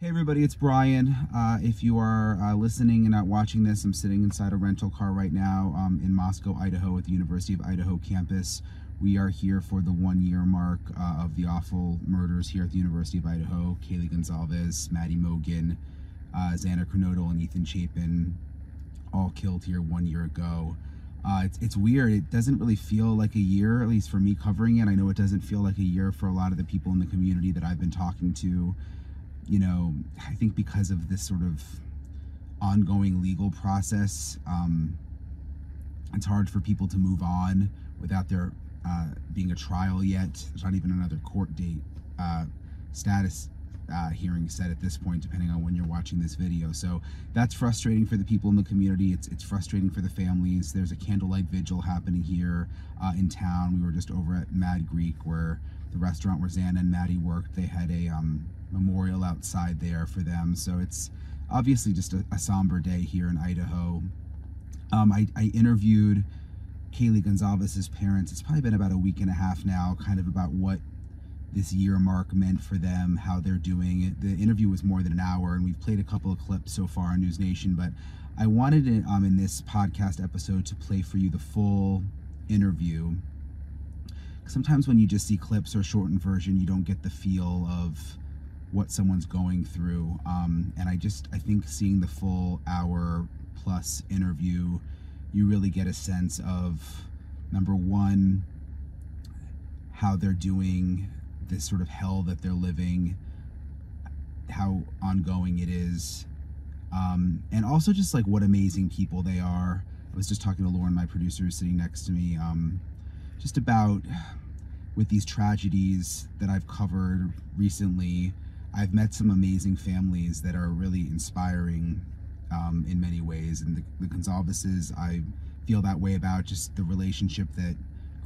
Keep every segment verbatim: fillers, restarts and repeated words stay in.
Hey everybody, it's Brian. Uh, if you are uh, listening and not watching this, I'm sitting inside a rental car right now um, in Moscow, Idaho at the University of Idaho campus. We are here for the one year mark uh, of the awful murders here at the University of Idaho. Kaylee Goncalves, Maddie Mogan, uh, Zana Kronodal, and Ethan Chapin all killed here one year ago. Uh, it's, it's weird. It doesn't really feel like a year, at least for me covering it. I know it doesn't feel like a year for a lot of the people in the community that I've been talking to. You know, I think because of this sort of ongoing legal process, um, it's hard for people to move on without there uh, being a trial yet. There's not even another court date uh, status uh, hearing set at this point, depending on when you're watching this video. So that's frustrating for the people in the community. It's, it's frustrating for the families. There's a candlelight vigil happening here uh, in town. We were just over at Mad Greek, where the restaurant where Zana and Maddie worked. They had a um, memorial outside there for them. So it's obviously just a, a somber day here in Idaho. Um, I, I interviewed Kaylee Goncalves' parents. It's probably been about a week and a half now, kind of about what this year mark meant for them, how they're doing it. The interview was more than an hour, and we've played a couple of clips so far on NewsNation, but I wanted to, um, in this podcast episode to play for you the full interview. Sometimes when you just see clips or shortened version, you don't get the feel of what someone's going through. Um, and I just, I think seeing the full hour plus interview, you really get a sense of, number one, how they're doing, this sort of hell that they're living, how ongoing it is. Um, and also just like what amazing people they are. I was just talking to Lauren, my producer, who's sitting next to me, um, just about with these tragedies that I've covered recently. I've met some amazing families that are really inspiring um, in many ways. And the, the Goncalveses, I feel that way about just the relationship that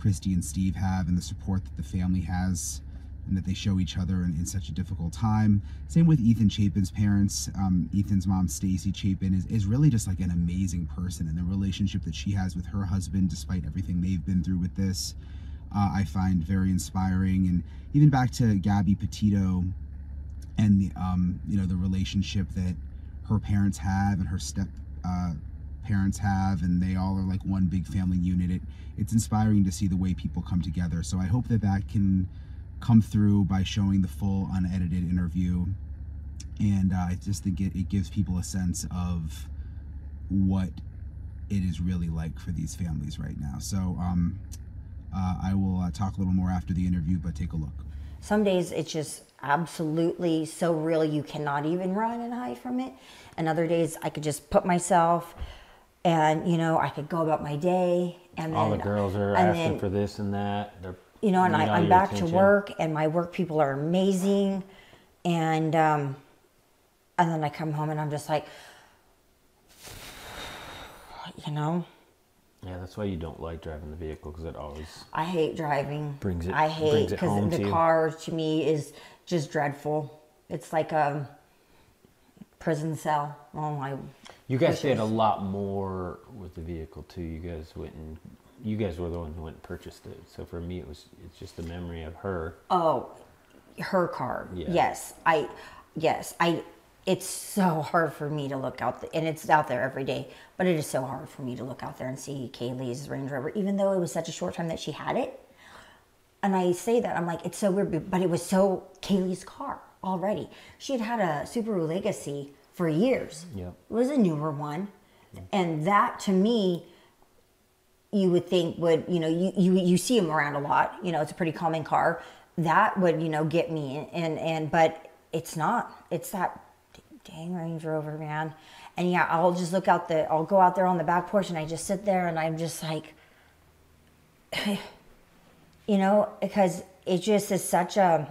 Christy and Steve have and the support that the family has and that they show each other in, in such a difficult time. Same with Ethan Chapin's parents. Um, Ethan's mom, Stacy Chapin, is, is really just like an amazing person, and the relationship that she has with her husband, despite everything they've been through with this, uh, I find very inspiring. And even back to Gabby Petito and the, um, you know, the relationship that her parents have and her step uh, parents have, and they all are like one big family unit. It, it's inspiring to see the way people come together. So I hope that that can come through by showing the full unedited interview. And uh, I just think it, it gives people a sense of what it is really like for these families right now. So um, uh, I will uh, talk a little more after the interview, but take a look. Some days it's just absolutely so real you cannot even run and hide from it. And other days I could just put myself and, you know, I could go about my day. And all then, the girls are asking then, for this and that. They're You know, and I, I'm back attention. to work, and my work people are amazing, and um, and then I come home, and I'm just like, you know. Yeah, that's why you don't like driving the vehicle, because it always. I hate driving. Brings it. I hate because the to car you. to me is just dreadful. It's like a prison cell. Oh my. You guys wishes. did a lot more with the vehicle too. You guys went and. You guys were the one who went and purchased it. So for me, it was it's just the memory of her. Oh, her car. Yeah. Yes. I, yes. I, it's so hard for me to look out, the, and it's out there every day, but it is so hard for me to look out there and see Kaylee's Range Rover, even though it was such a short time that she had it. And I say that, I'm like, it's so weird, but it was so Kaylee's car already. She had had a Subaru Legacy for years. Yeah. It was a newer one. Yeah. And that to me, you would think would, you know, you, you, you see them around a lot, you know, it's a pretty common car that would, you know, get me and, and, but it's not, it's that dang Range Rover, man. And yeah, I'll just look out the, I'll go out there on the back porch and I just sit there and I'm just like, you know, because it just is such a,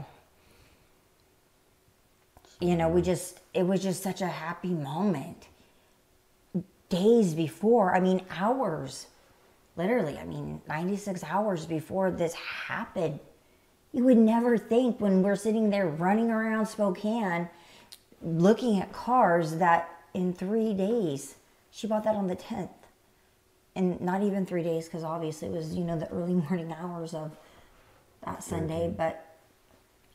you know, we just, it was just such a happy moment days before, I mean, hours. Literally, I mean, ninety-six hours before this happened. You would never think when we're sitting there running around Spokane, looking at cars, that in three days, she bought that on the tenth. And not even three days, because obviously it was, you know, the early morning hours of that Sunday. Mm-hmm. But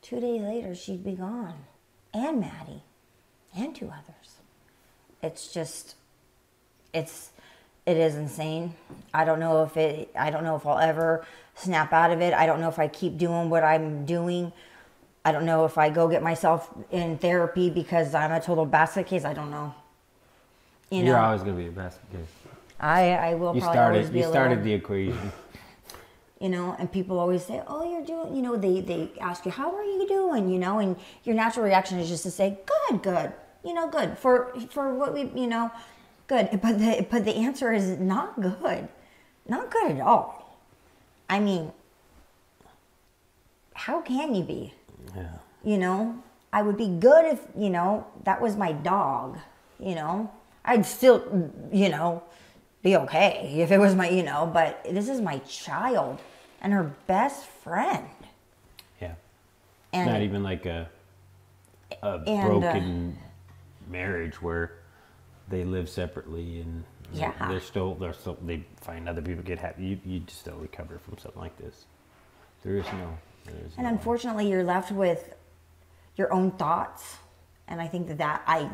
two days later, she'd be gone. And Maddie. and to others. It's just, it's, it is insane. I don't know if it, I don't know if I'll ever snap out of it. I don't know if I keep doing what I'm doing. I don't know if I go get myself in therapy because I'm a total basket case. I don't know. You know, you're always going to be a basket case. I, I will you probably started, always be You a started little, the equation. You know, and people always say, oh, you're doing, you know, they, they ask you, how are you doing? You know, and your natural reaction is just to say, good, good, you know, good for, for what we, you know, good. But the, but the answer is not good, not good at all. I mean, how can you be? Yeah. You know, I would be good if, you know, that was my dog, you know, I'd still, you know, be okay if it was my, you know, but this is my child and her best friend. Yeah. And not even like a, a and, broken uh, marriage where they live separately and yeah. they're still, they're still, they find other people get happy. You, you just don't recover from something like this. There is no... And unfortunately, you're left with your own thoughts, and I think that that I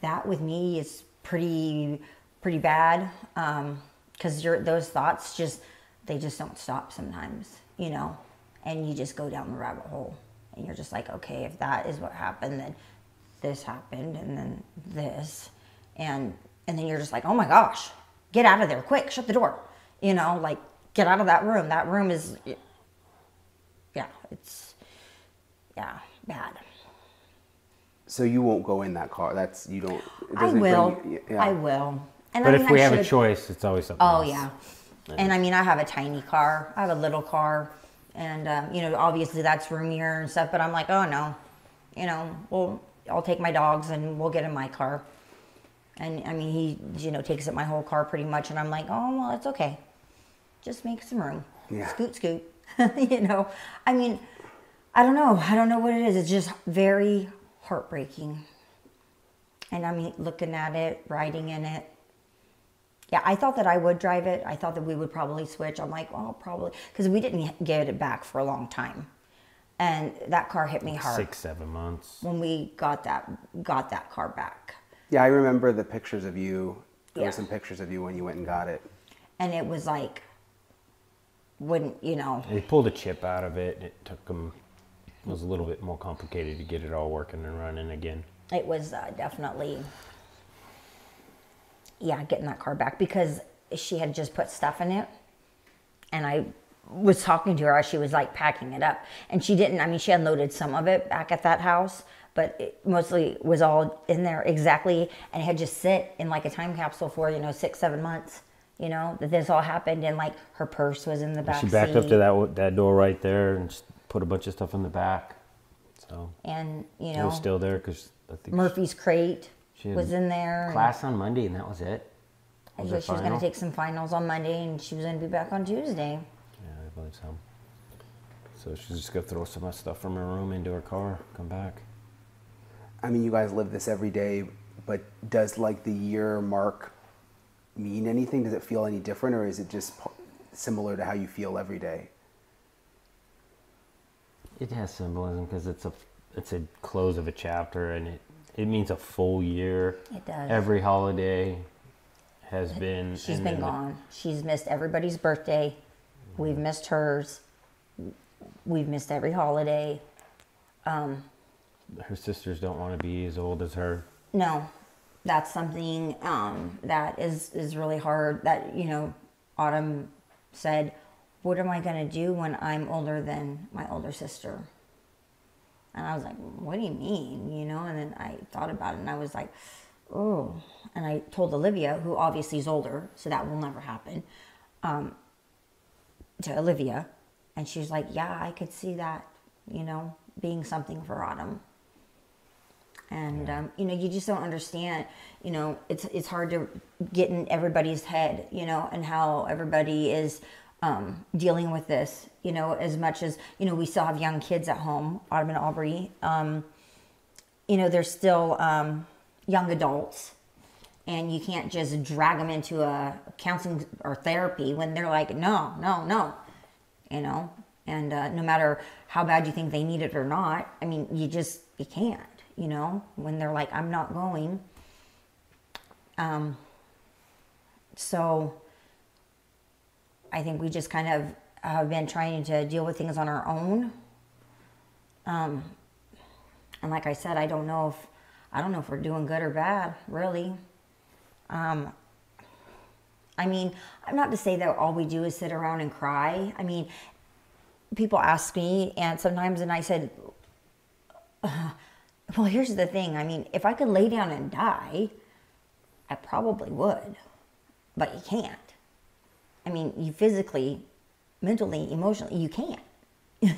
that with me is pretty pretty bad because um, your those thoughts just they just don't stop sometimes, you know, and you just go down the rabbit hole, and you're just like, okay, if that is what happened, then this happened, and then this, and and then you're just like, oh my gosh, get out of there quick, shut the door, you know, like get out of that room. That room is. Yeah, it's, yeah, bad. So you won't go in that car? That's, you don't... It I will. You, yeah. I will. And but I mean, if we I have should... a choice, it's always something Oh, else. yeah. And, and I mean, I have a tiny car. I have a little car. And, um, you know, obviously that's roomier and stuff. But I'm like, oh, no. You know, well, I'll take my dogs and we'll get in my car. And, I mean, he, you know, takes up my whole car pretty much. And I'm like, oh, well, it's okay. Just make some room. Yeah. Scoot, scoot. You know, I mean, I don't know. I don't know what it is. It's just very heartbreaking. And I mean, looking at it, riding in it. Yeah, I thought that I would drive it. I thought that we would probably switch. I'm like, well, probably. Because we didn't get it back for a long time. And that car hit me hard. Six, seven months. When we got that, got that car back. Yeah, I remember the pictures of you. There yeah. were some pictures of you when you went and got it. And it was like... wouldn't you know they pulled a chip out of it and it took them it was a little bit more complicated to get it all working and running again. It was uh, definitely yeah getting that car back because she had just put stuff in it and I was talking to her as she was like packing it up and she didn't I mean she unloaded some of it back at that house but it mostly was all in there exactly and it had just sit in like a time capsule for you know six, seven months. You know, that this all happened and, like, her purse was in the back seat. She backed seat. up to that that door right there and just put a bunch of stuff in the back. So And, you know. It was still there because I think Murphy's she, crate she was in there. Class on Monday and that was it. Was I guess she final? was going to take some finals on Monday and she was going to be back on Tuesday. Yeah, I believe so. So she's just going to throw some of that stuff from her room into her car, come back. I mean, you guys live this every day, but does, like, the year mark... mean anything? Does it feel any different or is it just similar to how you feel every day? It has symbolism because it's a it's a close of a chapter and it it means a full year. It does. Every holiday has been she's been gone. The, she's missed everybody's birthday. We've missed hers. We've missed every holiday. Um her sisters don't want to be as old as her. No. That's something um, that is, is really hard that, you know, Autumn said, what am I going to do when I'm older than my older sister? And I was like, what do you mean? You know, and then I thought about it and I was like, oh, and I told Olivia, who obviously is older, so that will never happen, um, to Olivia. And she's like, yeah, I could see that, you know, being something for Autumn. And, um, you know, you just don't understand, you know, it's it's hard to get in everybody's head, you know, and how everybody is um, dealing with this, you know, as much as, you know, we still have young kids at home, Autumn and Aubrey. Um, you know, they're still um, young adults and you can't just drag them into a counseling or therapy when they're like, no, no, no, you know, And uh, no matter how bad you think they need it or not, I mean, you just, you can't, you know, when they're like, I'm not going. Um, so I think we just kind of have been trying to deal with things on our own. Um, and like I said, I don't know if, I don't know if we're doing good or bad, really. Um, I mean, I'm not to say that all we do is sit around and cry. I mean, people ask me, and sometimes, and I said, uh, well, here's the thing. I mean, if I could lay down and die, I probably would, but you can't. I mean, you physically, mentally, emotionally, you can't,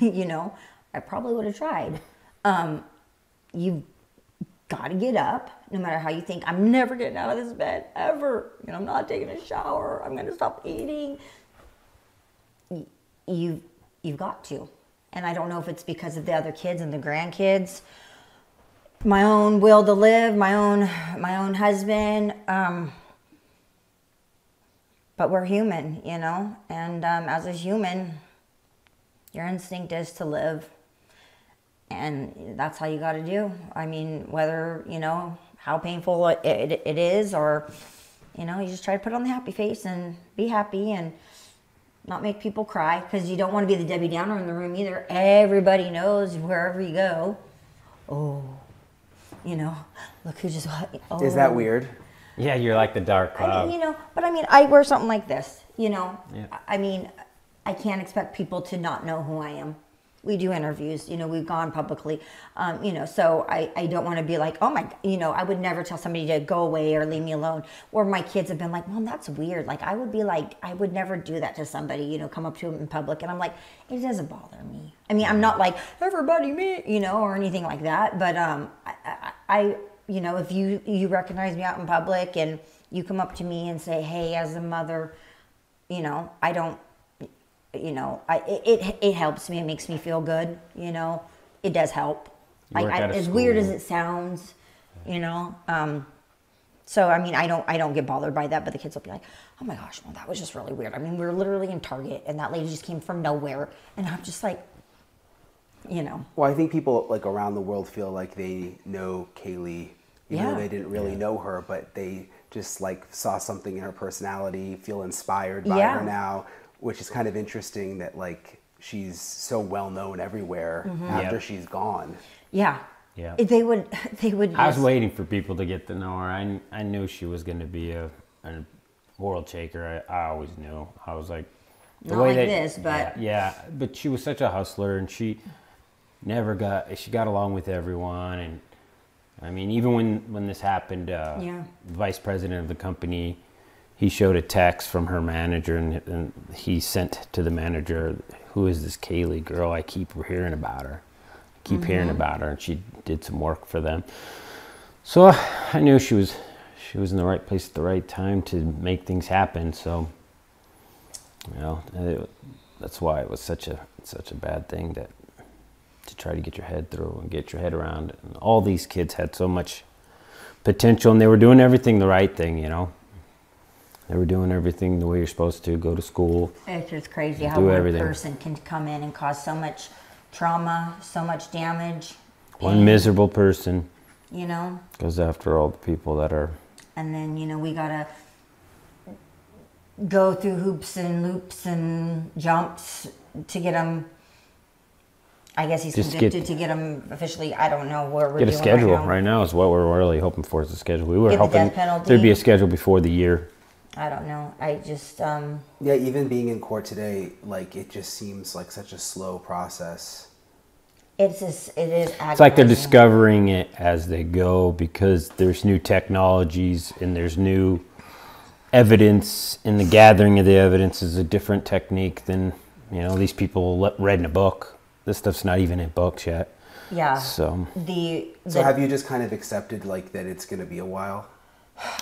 you know, I probably would have tried. Um, you've got to get up, no matter how you think, I'm never getting out of this bed, ever. You know, I'm not taking a shower. I'm going to stop eating. You, you've got to. And I don't know if it's because of the other kids and the grandkids, my own will to live, my own, my own husband. Um, but we're human, you know, and um, as a human, your instinct is to live. And that's how you got to do. I mean, whether, you know, how painful it, it, it is, or, you know, you just try to put on the happy face and be happy and not make people cry, because you don't want to be the Debbie Downer in the room either. Everybody knows wherever you go. Oh, you know, look who just, oh. Is that weird? Yeah, you're like the dark cloud. I mean, you know, but I mean, I wear something like this, you know. Yeah. I mean, I can't expect people to not know who I am. We do interviews, you know, we've gone publicly, um, you know, so I, I don't want to be like, oh my, you know, I would never tell somebody to go away or leave me alone. Or my kids have been like, Mom, that's weird. Like, I would be like, I would never do that to somebody, you know, come up to them in public. And I'm like, it doesn't bother me. I mean, I'm not like, everybody me, you know, or anything like that. But um, I, I, I, you know, if you, you recognize me out in public and you come up to me and say, hey, as a mother, you know, I don't, you know, I, it, it helps me. It makes me feel good. You know, it does help. I, I, as weird as it sounds, you know. Um, so, I mean, I don't, I don't get bothered by that, but the kids will be like, oh my gosh, well, that was just really weird. I mean, we were literally in Target and that lady just came from nowhere. And I'm just like, you know. Well, I think people like around the world feel like they know Kaylee, even though they didn't really know her, but they just like saw something in her personality, feel inspired by her now. Which is kind of interesting that like she's so well known everywhere mm-hmm. after yep. she's gone. Yeah. Yeah. They would they would I was waiting for people to get to know her. I I knew she was going to be a, a world shaker. I, I always knew. I was like the not way like that, this, but yeah, yeah, but she was such a hustler and she never got she got along with everyone. And I mean, even when when this happened, uh yeah. the vice president of the company, he showed a text from her manager, and, and he sent to the manager, who is this Kaylee girl? I keep hearing about her. I keep mm-hmm. hearing about her, and she did some work for them. So I knew she was she was in the right place at the right time to make things happen. So, you know, it, that's why it was such a such a bad thing that to try to get your head through and get your head around. And all these kids had so much potential, and they were doing everything the right thing, you know. They were doing everything the way you're supposed to, go to school. It's just crazy how one everything. person can come in and cause so much trauma, so much damage. One and, miserable person. You know? Goes after all the people that are... And then, you know, we gotta go through hoops and loops and jumps to get them... I guess he's just convicted get, to get him officially. I don't know where we're get doing a schedule right now. Right now is what we're really hoping for is a schedule. We were get hoping the there'd be a schedule before the year. I don't know. I just... Um, yeah, even being in court today, like, it just seems like such a slow process. It's just, it is aggravating. It's like they're discovering it as they go because there's new technologies and there's new evidence, and the gathering of the evidence is a different technique than, you know, these people read in a book. This stuff's not even in books yet. Yeah. So, the, the, so have you just kind of accepted, like, that it's going to be a while?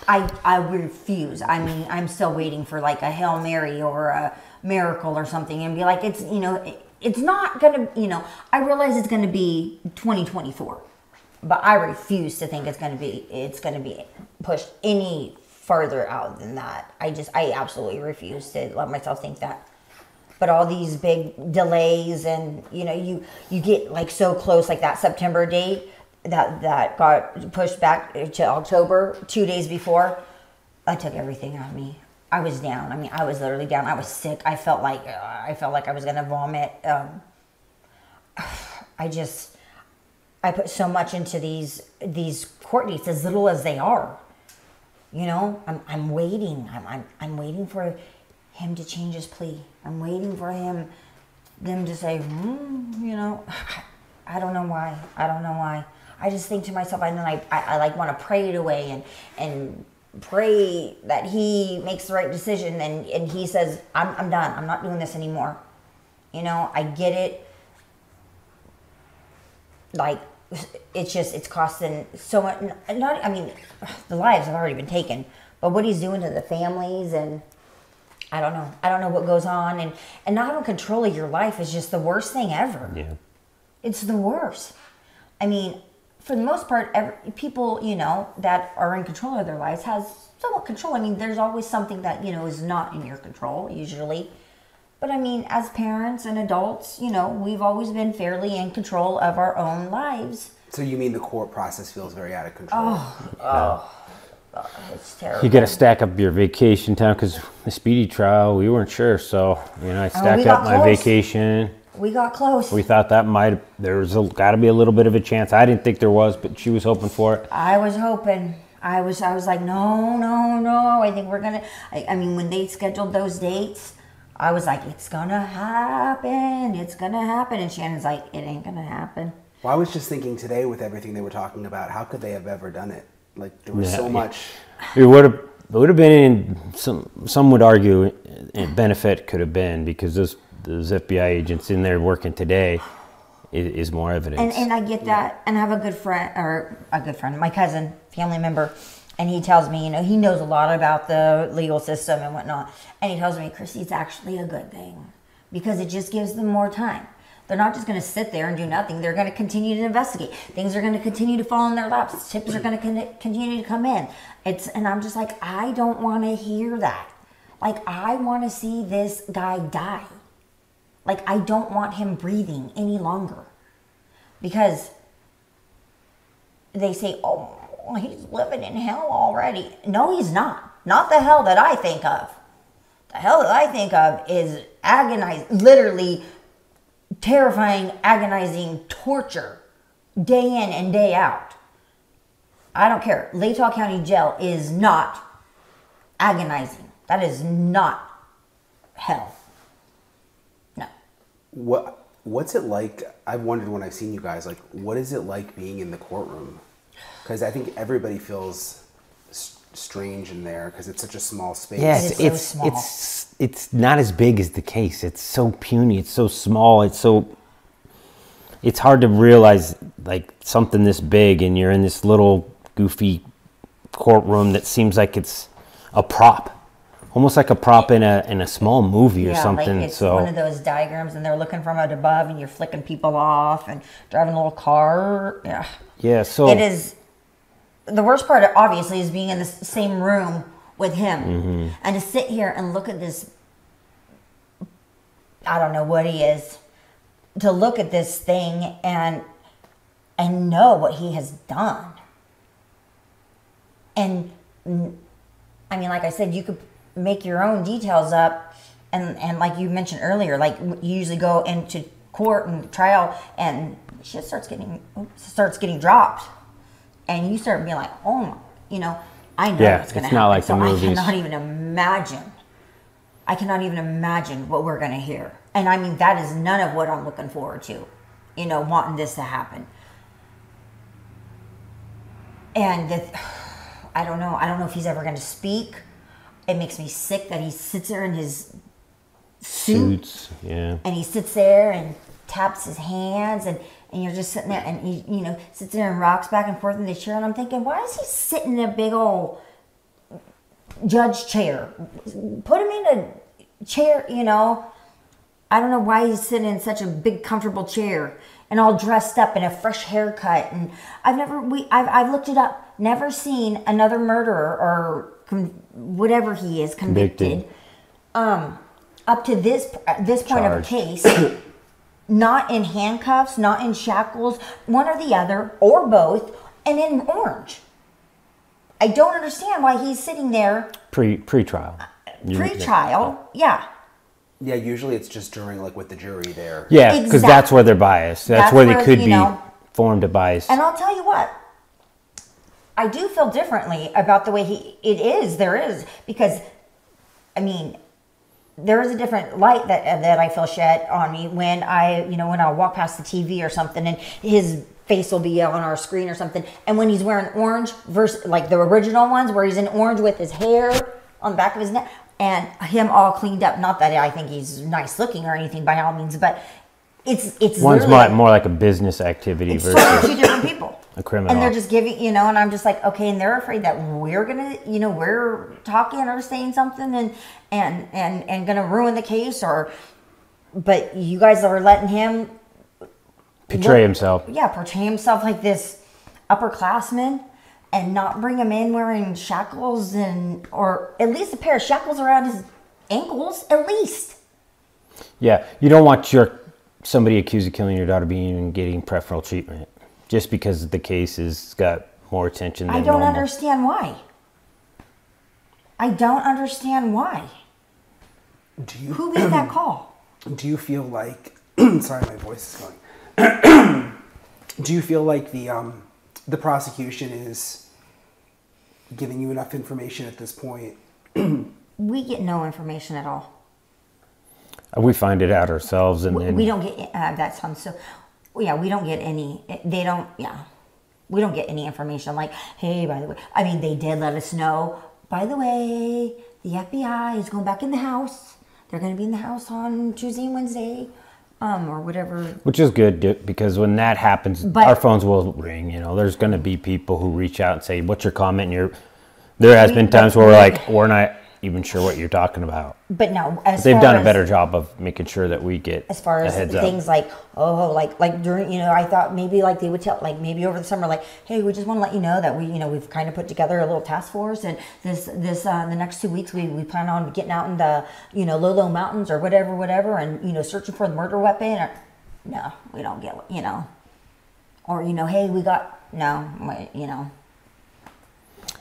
I, I refuse. I mean, I'm still waiting for like a Hail Mary or a miracle or something and be like, it's, you know, it, it's not going to, you know, I realize it's going to be twenty twenty-four, but I refuse to think it's going to be, it's going to be pushed any further out than that. I just, I absolutely refuse to let myself think that. but all these big delays and, you know, you, you get like so close, like that September date that, that got pushed back to October, two days before, I took everything out of me. I was down. I mean, I was literally down. I was sick. I felt like, uh, I felt like I was going to vomit. Um, I just, I put so much into these, these court dates, as little as they are. You know, I'm, I'm waiting. I'm, I'm, I'm waiting for him to change his plea. I'm waiting for him, them to say, hmm, you know, I don't know why. I don't know why. I just think to myself, and then I, I, I like want to pray it away and, and pray that he makes the right decision. And, and he says, I'm, I'm done. I'm not doing this anymore. You know, I get it. Like, it's just, it's costing so much. Not, I mean, the lives have already been taken, but what he's doing to the families, and I don't know. I don't know what goes on. And, and not having control of your life is just the worst thing ever. Yeah. It's the worst. I mean, for the most part, every, people, you know, that are in control of their lives has somewhat control. I mean, there's always something that, you know, is not in your control usually. But I mean, as parents and adults, you know, we've always been fairly in control of our own lives. So you mean the court process feels very out of control? Oh, oh, oh it's terrible. You got to stack up your vacation time, because the speedy trial, we weren't sure. So, you know, I stacked up my vacation. We got close. We thought that might, there was got to be a little bit of a chance. I didn't think there was, but she was hoping for it. I was hoping. I was, I was like, no, no, no. I think we're going to, I mean, when they scheduled those dates, I was like, it's gonna happen, it's gonna happen. And Shannon's like, it ain't gonna happen. Well, I was just thinking today with everything they were talking about, how could they have ever done it? Like, there was yeah, so much. It would have it would have been, in, some some would argue, and benefit could have been, because those, those F B I agents in there working today is, is more evidence. And, and I get that, yeah. And I have a good friend, or a good friend, my cousin, family member, and he tells me, you know, he knows a lot about the legal system and whatnot. And he tells me, Christy, it's actually a good thing, because it just gives them more time. They're not just going to sit there and do nothing. They're going to continue to investigate. Things are going to continue to fall in their laps. Tips are going to con continue to come in. It's, and I'm just like, I don't want to hear that. Like, I want to see this guy die. Like, I don't want him breathing any longer. Because they say, oh, well, he's living in hell already. No, he's not. Not the hell that I think of. The hell that I think of is agonizing, literally terrifying, agonizing torture day in and day out. I don't care. Latah County Jail is not agonizing. That is not hell. No. What, what's it like? I've wondered when I've seen you guys, like, what is it like being in the courtroom? Because I think everybody feels strange in there, because it's such a small space. Yeah, it's, it's, it's, so small. it's it's not as big as the case. It's so puny. It's so small. It's so it's hard to realize, like, something this big, and you're in this little goofy courtroom that seems like it's a prop, almost like a prop in a in a small movie yeah, or something. Like, it's so one of those diagrams, and they're looking from out above, and you're flicking people off and driving a little car. Yeah. Yeah. So it is. The worst part, obviously, is being in the same room with him. Mm-hmm. And to sit here and look at this, I don't know what he is, to look at this thing and, and know what he has done. And, I mean, like I said, you could make your own details up. And, and like you mentioned earlier, like, you usually go into court and trial and shit starts getting, starts getting dropped. And you start being like, oh my, you know, I know yeah, what's going to happen. It's not like so the movies. I cannot even imagine. I cannot even imagine what we're going to hear. And I mean, that is none of what I'm looking forward to, you know, wanting this to happen. And the, I don't know. I don't know if he's ever going to speak. It makes me sick that he sits there in his suit. Suits, yeah. And he sits there and taps his hands, and and you're just sitting there, and he, you know, sits there and rocks back and forth in the chair, and I'm thinking, why is he sitting in a big old judge chair? Put him in a chair, you know. I don't know why he's sitting in such a big, comfortable chair, and all dressed up in a fresh haircut. And I've never, we, I've, I've looked it up, never seen another murderer or com whatever he is convicted. convicted. Um, up to this this point Charged. of a case, not in handcuffs, not in shackles, one or the other, or both, and in orange. I don't understand why he's sitting there. Pre, pre-trial. Uh, pre-trial, yeah. Yeah, usually it's just during, like, with the jury there. Yeah, because exactly. that's where they're biased. That's, that's where, where they could be know, formed a bias. And I'll tell you what. I do feel differently about the way he, it is, there is, because, I mean, there is a different light that that I feel shed on me when I, you know, when I'll walk past the T V or something and his face will be on our screen or something. And when he's wearing orange versus, like the original ones where he's in orange with his hair on the back of his neck and him all cleaned up. Not that I think he's nice looking or anything by all means, but it's, it's One's more, more like a business activity versus two different people. A criminal. And they're just giving, you know, and I'm just like, okay, and they're afraid that we're gonna, you know, we're talking or saying something and and and and gonna ruin the case, or but you guys are letting him portray look, himself. Yeah, portray himself like this upperclassman and not bring him in wearing shackles and or at least a pair of shackles around his ankles, at least. Yeah, you don't want your somebody accused of killing your daughter being and getting preferential treatment. Just because the case has got more attention than I don't normal. understand why. I don't understand why. Do you, Who made that call? Do you feel like... sorry, my voice is going. Do you feel like the, um, the prosecution is giving you enough information at this point? We get no information at all. We find it out ourselves. and We, and we don't get... Uh, that sounds so... Yeah, we don't get any, they don't, yeah, we don't get any information like, hey, by the way, I mean, they did let us know, by the way, the F B I is going back in the house. They're going to be in the house on Tuesday and Wednesday um, or whatever. Which is good because when that happens, but, our phones will ring, you know, there's going to be people who reach out and say, what's your comment? And you're, there has we, been times where we're like, we're not even sure what you're talking about. But no, as they've done a better job of making sure that we get as far as things like, oh, like like during, you know, I thought maybe like they would tell, like maybe over the summer, like, hey, we just want to let you know that we, you know, we've kind of put together a little task force, and this this uh, the next two weeks we we plan on getting out in the, you know, Lolo Mountains or whatever, whatever, and you know, searching for the murder weapon. Or no, we don't get, you know, or you know, hey, we got no, you know.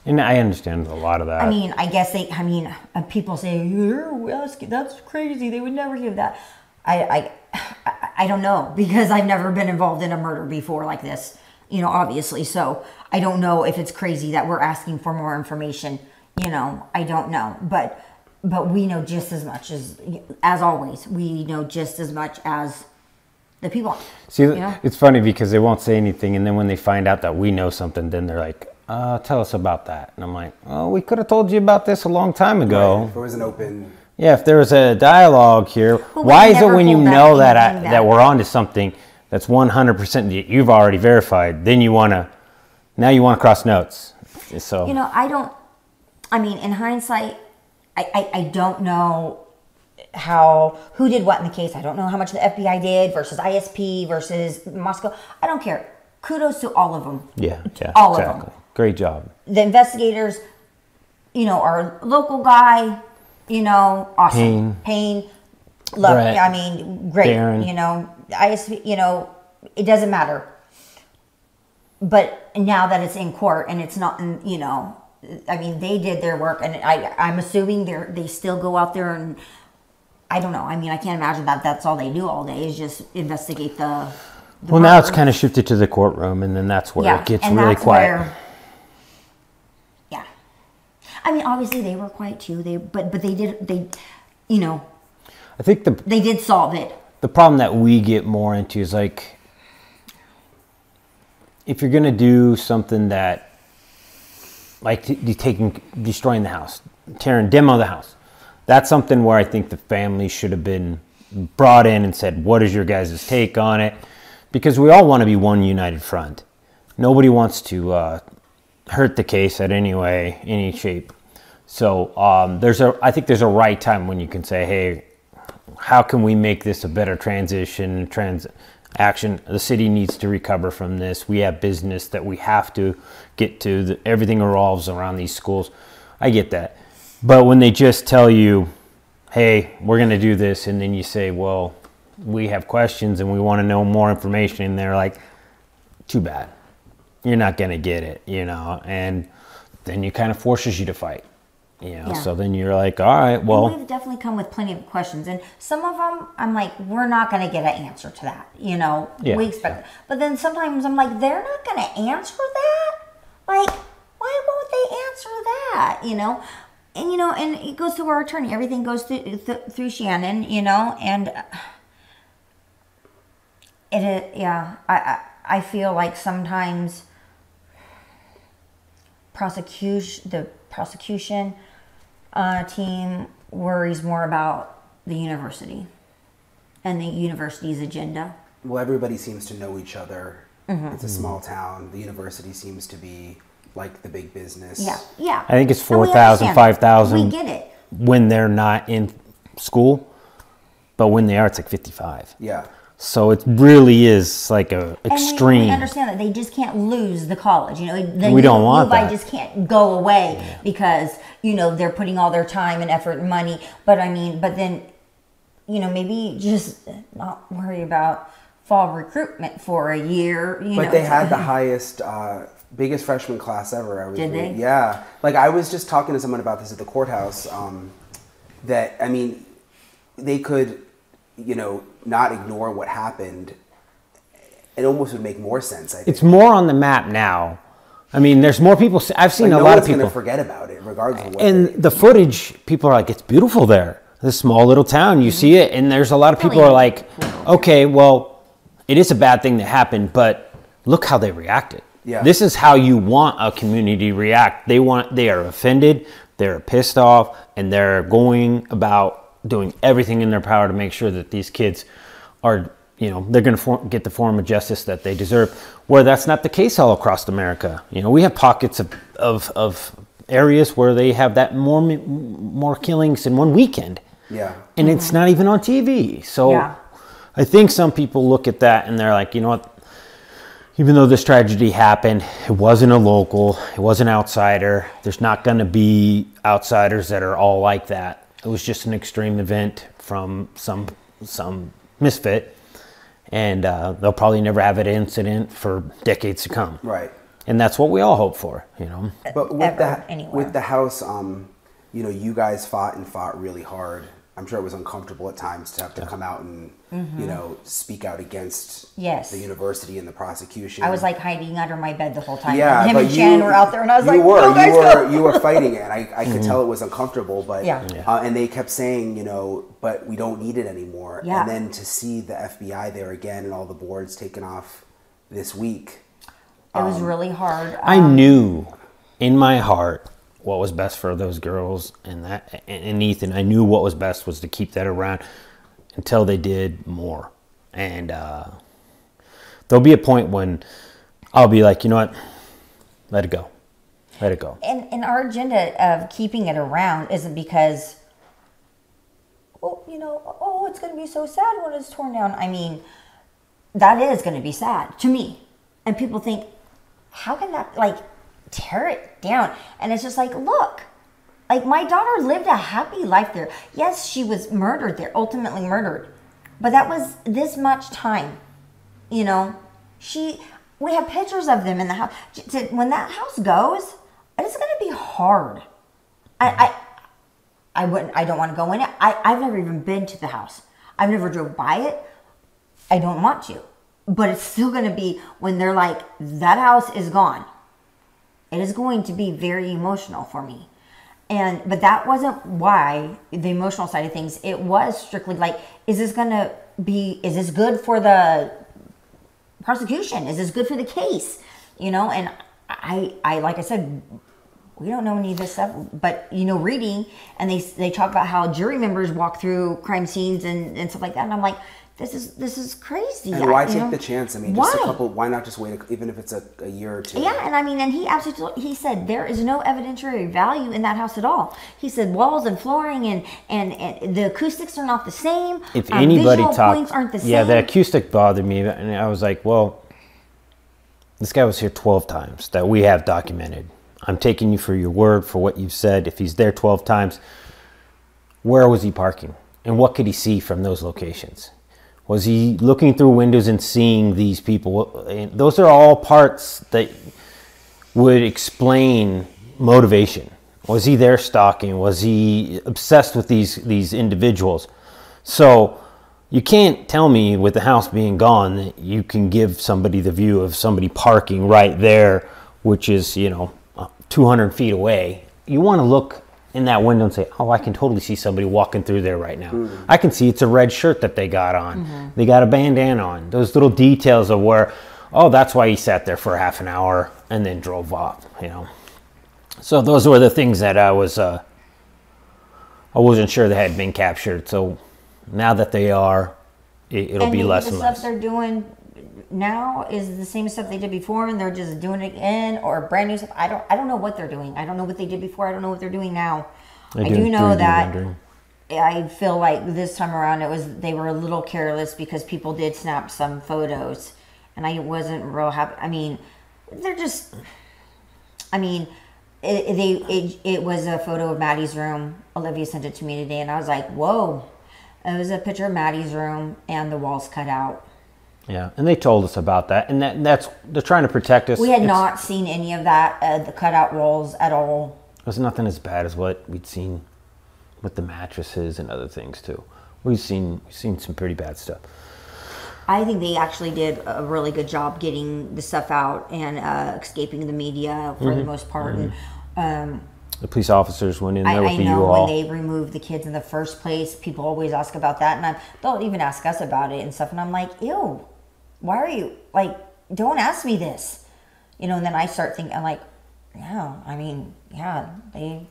And I understand a lot of that. I mean, I guess they, I mean, uh, people say, yeah, that's crazy. They would never give that. I, I, I don't know, because I've never been involved in a murder before like this, you know, obviously. So I don't know if it's crazy that we're asking for more information. You know, I don't know. But, but we know just as much as, as always, we know just as much as the people. See, you know? It's funny because they won't say anything. And then when they find out that we know something, then they're like, Uh, tell us about that. And I'm like, oh, we could have told you about this a long time ago. Right. If there was an open... Yeah, if there was a dialogue here. Why is it when you know that I, that, that we're onto something that's one hundred percent that you've already verified, then you want to... Now you want to cross notes. So you know, I don't... I mean, in hindsight, I, I, I don't know how... Who did what in the case. I don't know how much the F B I did versus I S P versus Moscow. I don't care. Kudos to all of them. Yeah, yeah. All exactly. of them. Great job. The investigators, you know, our local guy, you know, awesome. Payne. Payne. Love Brett, I mean, great. Baron. You know, I, you know, it doesn't matter. But now that it's in court and it's not, in, you know, I mean, they did their work. And I, I'm assuming they're, they still go out there and, I don't know. I mean, I can't imagine that that's all they do all day is just investigate the, the Well, murder. Now it's kind of shifted to the courtroom, and then that's where yeah, it gets and really that's quiet. Where, I mean, obviously they were quiet too. They but but they did they, you know. I think the they did solve it. The problem that we get more into is like, if you're gonna do something that, like taking destroying the house, tearing demo the house, that's something where I think the family should have been brought in and said, what is your guys' take on it? Because we all want to be one united front. Nobody wants to. Uh, hurt the case at any way, any shape. So um, there's a, I think there's a right time when you can say, hey, how can we make this a better transition, trans action? The city needs to recover from this. We have business that we have to get to. The, everything revolves around these schools. I get that. But when they just tell you, hey, we're going to do this, and then you say, well, we have questions and we want to know more information, and they're like, too bad, you're not going to get it, you know, and then it kind of forces you to fight, you know, yeah. So then you're like, all right, well. And we've definitely come with plenty of questions, and some of them, I'm like, we're not going to get an answer to that, you know, yeah, we expect, so. But then sometimes I'm like, they're not going to answer that? Like, why won't they answer that, you know? And, you know, and it goes through our attorney. Everything goes through, th through Shannon, you know, and it is, yeah, I, I, I feel like sometimes prosecution, the prosecution uh, team worries more about the university and the university's agenda. Well, everybody seems to know each other. Mm-hmm. It's a small town. The university seems to be like the big business. Yeah, yeah. I think it's four thousand, five thousand. We get it. When they're not in school, but when they are, it's like fifty-five. Yeah. So it really is like a extreme. And we understand that they just can't lose the college. You know, the we don't want that. Just can't go away yeah. because you know they're putting all their time and effort and money. But I mean, but then, you know, maybe just not worry about fall recruitment for a year. You but know. They had the highest. Uh, Biggest freshman class ever. I was Did they? Yeah. Like, I was just talking to someone about this at the courthouse, um, that, I mean, they could, you know, not ignore what happened. It almost would make more sense, I think. It's more on the map now. I mean, there's more people. I've seen like, a no lot of people. No one's going to forget about it, regardless of what. And the footage, people are like, it's beautiful there. This small little town, you mm-hmm. see it. And there's a lot of people really? Are like, okay, well, it is a bad thing that happened, but look how they reacted. Yeah. This is how you want a community to react. They want, they are offended, they're pissed off, and they're going about doing everything in their power to make sure that these kids are, you know, they're going to get the form of justice that they deserve. Where that's not the case all across America. You know, we have pockets of of, of areas where they have that more more killings in one weekend. Yeah, and it's not even on T V. So yeah. I think some people look at that and they're like, you know what. Even though this tragedy happened, it wasn't a local, it was an outsider. There's not gonna be outsiders that are all like that. It was just an extreme event from some some misfit, and uh, they'll probably never have an incident for decades to come. Right. And that's what we all hope for, you know? But with, Ever, the, with the house, um, you know, you guys fought and fought really hard. I'm sure it was uncomfortable at times to have to come out and, mm-hmm. you know, speak out against yes. the university and the prosecution. I was like hiding under my bed the whole time. Yeah, and him and Shannon were out there, and I was you like, were, no, guys, you were, you were fighting it. I, I could mm-hmm. tell it was uncomfortable, but yeah. Yeah. Uh, and they kept saying, you know, but we don't need it anymore. Yeah. And then to see the F B I there again and all the boards taken off this week, it um, was really hard. Um, I knew in my heart. What was best for those girls and that and Ethan. I knew what was best was to keep that around until they did more. And uh, there'll be a point when I'll be like, you know what, let it go, let it go. And and our agenda of keeping it around isn't because, well, you know, oh, it's going to be so sad when it's torn down. I mean, that is going to be sad to me. And people think, how can that like? Tear it down. And it's just like, look, like my daughter lived a happy life there. Yes, she was murdered there, ultimately murdered, but that was this much time, you know. She, we have pictures of them in the house. When that house goes, it's gonna be hard. I I, I wouldn't, I don't want to go in it. I, I've never even been to the house. I've never drove by it. I don't want to, but it's still gonna be when they're like, that house is gone. It is going to be very emotional for me. And, but that wasn't why the emotional side of things, it was strictly like, is this going to be, is this good for the prosecution? Is this good for the case? You know? And I, I, like I said, we don't know any of this stuff, but you know, reading and they, they talk about how jury members walk through crime scenes and, and stuff like that. And I'm like, This is this is crazy. And why I, take know, the chance? I mean, why? Just a couple. Why not just wait? A, even if it's a, a year or two. Yeah, and I mean, and he absolutely he said there is no evidentiary value in that house at all. He said walls and flooring and and, and the acoustics are not the same. If um, anybody talks, aren't the yeah, same. The acoustic bothered me, and I was like, well, this guy was here twelve times that we have documented. I'm taking you for your word for what you've said. If he's there twelve times, Where was he parking? And what could he see from those locations? Was he looking through windows and seeing these people? And those are all parts that would explain motivation. Was he there stalking? Was he obsessed with these, these individuals? So you can't tell me with the house being gone that you can give somebody the view of somebody parking right there, which is, you know, two hundred feet away. You want to look in that window and say, oh, I can totally see somebody walking through there right now. Mm-hmm. I can see it's a red shirt that they got on. Mm-hmm. They got a bandana on. Those little details of where, oh, that's why he sat there for half an hour and then drove off, you know. So those were the things that I was, uh, I wasn't sure they had been captured. So now that they are, it, it'll and be less and less. The stuff they're doing now is the same stuff they did before, and they're just doing it again, or brand new stuff. I don't, I don't know what they're doing. I don't know what they did before. I don't know what they're doing now. I do know that I feel like this time around it was, they were a little careless because people did snap some photos, and I wasn't real happy. I mean, they're just, I mean. It, they it, it was a photo of Maddie's room. Olivia sent it to me today, and I was like, whoa. It was a picture of Maddie's room, and the walls cut out. Yeah, and they told us about that, and, that, and that's they're trying to protect us. We had it's, not seen any of that, uh, the cutout walls at all. It was nothing as bad as what we'd seen with the mattresses and other things, too. We've seen, we've seen some pretty bad stuff. I think they actually did a really good job getting the stuff out and uh, escaping the media for mm-hmm. the most part. Mm-hmm. Um, the police officers went in there I, with I the know U-Haul. When they removed the kids in the first place, people always ask about that, and I'm, they'll even ask us about it and stuff, and I'm like, ew, why are you, like, don't ask me this. You know, and then I start thinking, I'm like, yeah, I mean, yeah, they,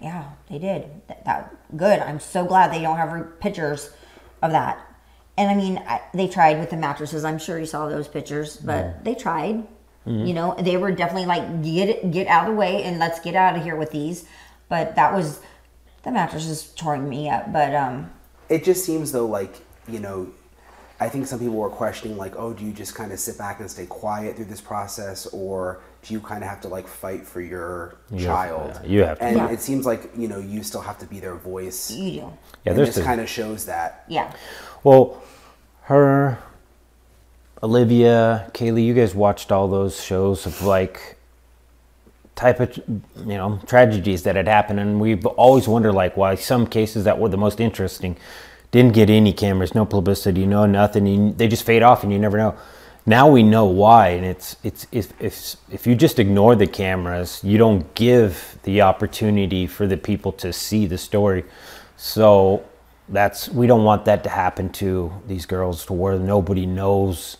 yeah, they did. That, that good, I'm so glad they don't have pictures of that. And I mean, I, they tried with the mattresses. I'm sure you saw those pictures, but yeah. they tried. Mm-hmm. You know, they were definitely like, get get out of the way and let's get out of here with these. But that was, the mattress is torn me up. But um, it just seems though like, you know, I think some people were questioning like, oh, do you just kind of sit back and stay quiet through this process, or do you kind of have to like fight for your you child? Have to, yeah. You have to. And yeah. it seems like, you know, you still have to be their voice. You do. Yeah, and this kind of shows that. Yeah. Well, her... Olivia, Kaylee, you guys watched all those shows of like type of, you know, tragedies that had happened. And we've always wondered like why some cases that were the most interesting didn't get any cameras, no publicity, no nothing. You, they just fade off and you never know. Now we know why. And it's, it's, if, if, if you just ignore the cameras, you don't give the opportunity for the people to see the story. So that's, we don't want that to happen to these girls to where nobody knows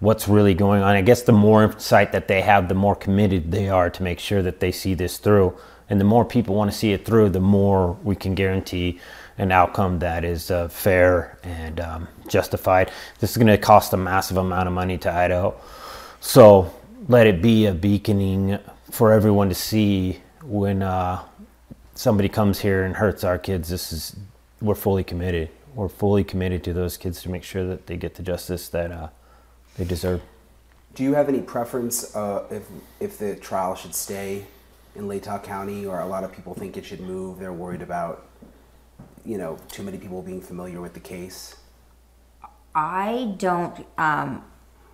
what's really going on. I guess the more insight that they have, the more committed they are to make sure that they see this through. And the more people want to see it through, the more we can guarantee an outcome that is uh, fair and um, justified. This is going to cost a massive amount of money to Idaho. So let it be a beaconing for everyone to see when uh, somebody comes here and hurts our kids. This is, we're fully committed. We're fully committed to those kids to make sure that they get the justice that uh, they deserve. Do you have any preference uh, if if the trial should stay in Latah County, or a lot of people think it should move? They're worried about, you know, too many people being familiar with the case. I don't. Um,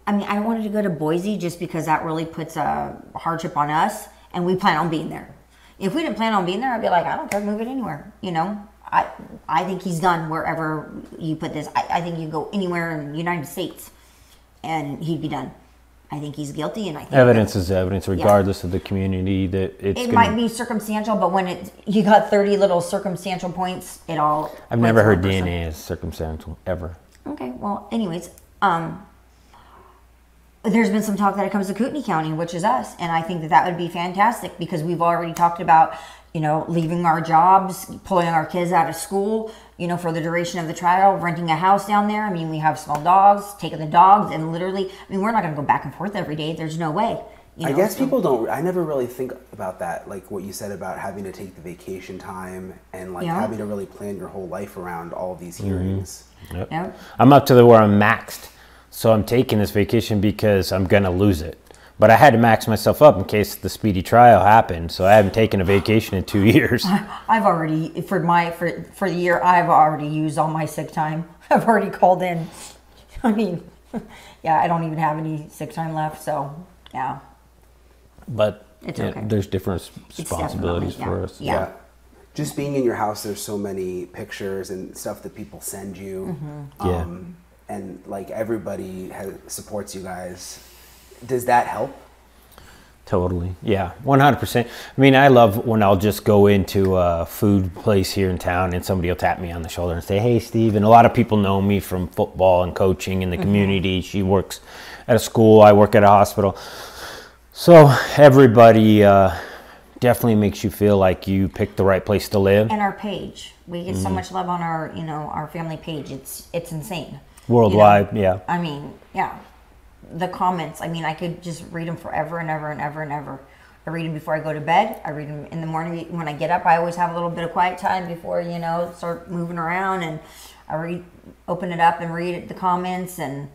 I mean, I wanted to go to Boise just because that really puts a hardship on us, and we plan on being there. If we didn't plan on being there, I'd be like, I don't care, move it anywhere, you know. I, I think he's done wherever you put this. I, I think you go anywhere in the United States and he'd be done. I think he's guilty, and I think evidence is evidence regardless yeah. of the community that it's It gonna... might be circumstantial, but when it you got thirty little circumstantial points, it all I've never heard D N A is circumstantial ever. Okay, well anyways, um there's been some talk that it comes to Kootenai County, which is us, and I think that that would be fantastic because we've already talked about, you know, leaving our jobs, pulling our kids out of school, you know, for the duration of the trial, renting a house down there. I mean, we have small dogs, taking the dogs, and literally, I mean, we're not going to go back and forth every day. There's no way. You know? I guess people don't, I never really think about that, like what you said about having to take the vacation time and like yeah. having to really plan your whole life around all these hearings. Mm-hmm. Yep. Yep. I'm up to the where I'm maxed. So I'm taking this vacation because I'm going to lose it. But I had to max myself up in case the speedy trial happened, so I haven't taken a vacation in two years. I've already, for my for, for the year, I've already used all my sick time. I've already called in. I mean, yeah, I don't even have any sick time left, so, yeah. But it's okay. It, there's different responsibilities yeah. for us. Yeah. yeah. Just being in your house, there's so many pictures and stuff that people send you. Mm-hmm. um, yeah. And, like, everybody has, supports you guys. Does that help? Totally. Yeah, one hundred percent. I mean, I love when I'll just go into a food place here in town and somebody will tap me on the shoulder and say, hey, Steve. And a lot of people know me from football and coaching in the mm-hmm. community. She works at a school. I work at a hospital. So everybody uh, definitely makes you feel like you picked the right place to live. And our page. We get mm-hmm. so much love on our, you know, our family page. It's, it's insane. Worldwide, you know? Yeah. I mean, yeah. The comments, I mean, I could just read them forever and ever and ever and ever. I read them before I go to bed. I read them in the morning when I get up. I always have a little bit of quiet time before, you know, start moving around. And I read, open it up and read the comments. And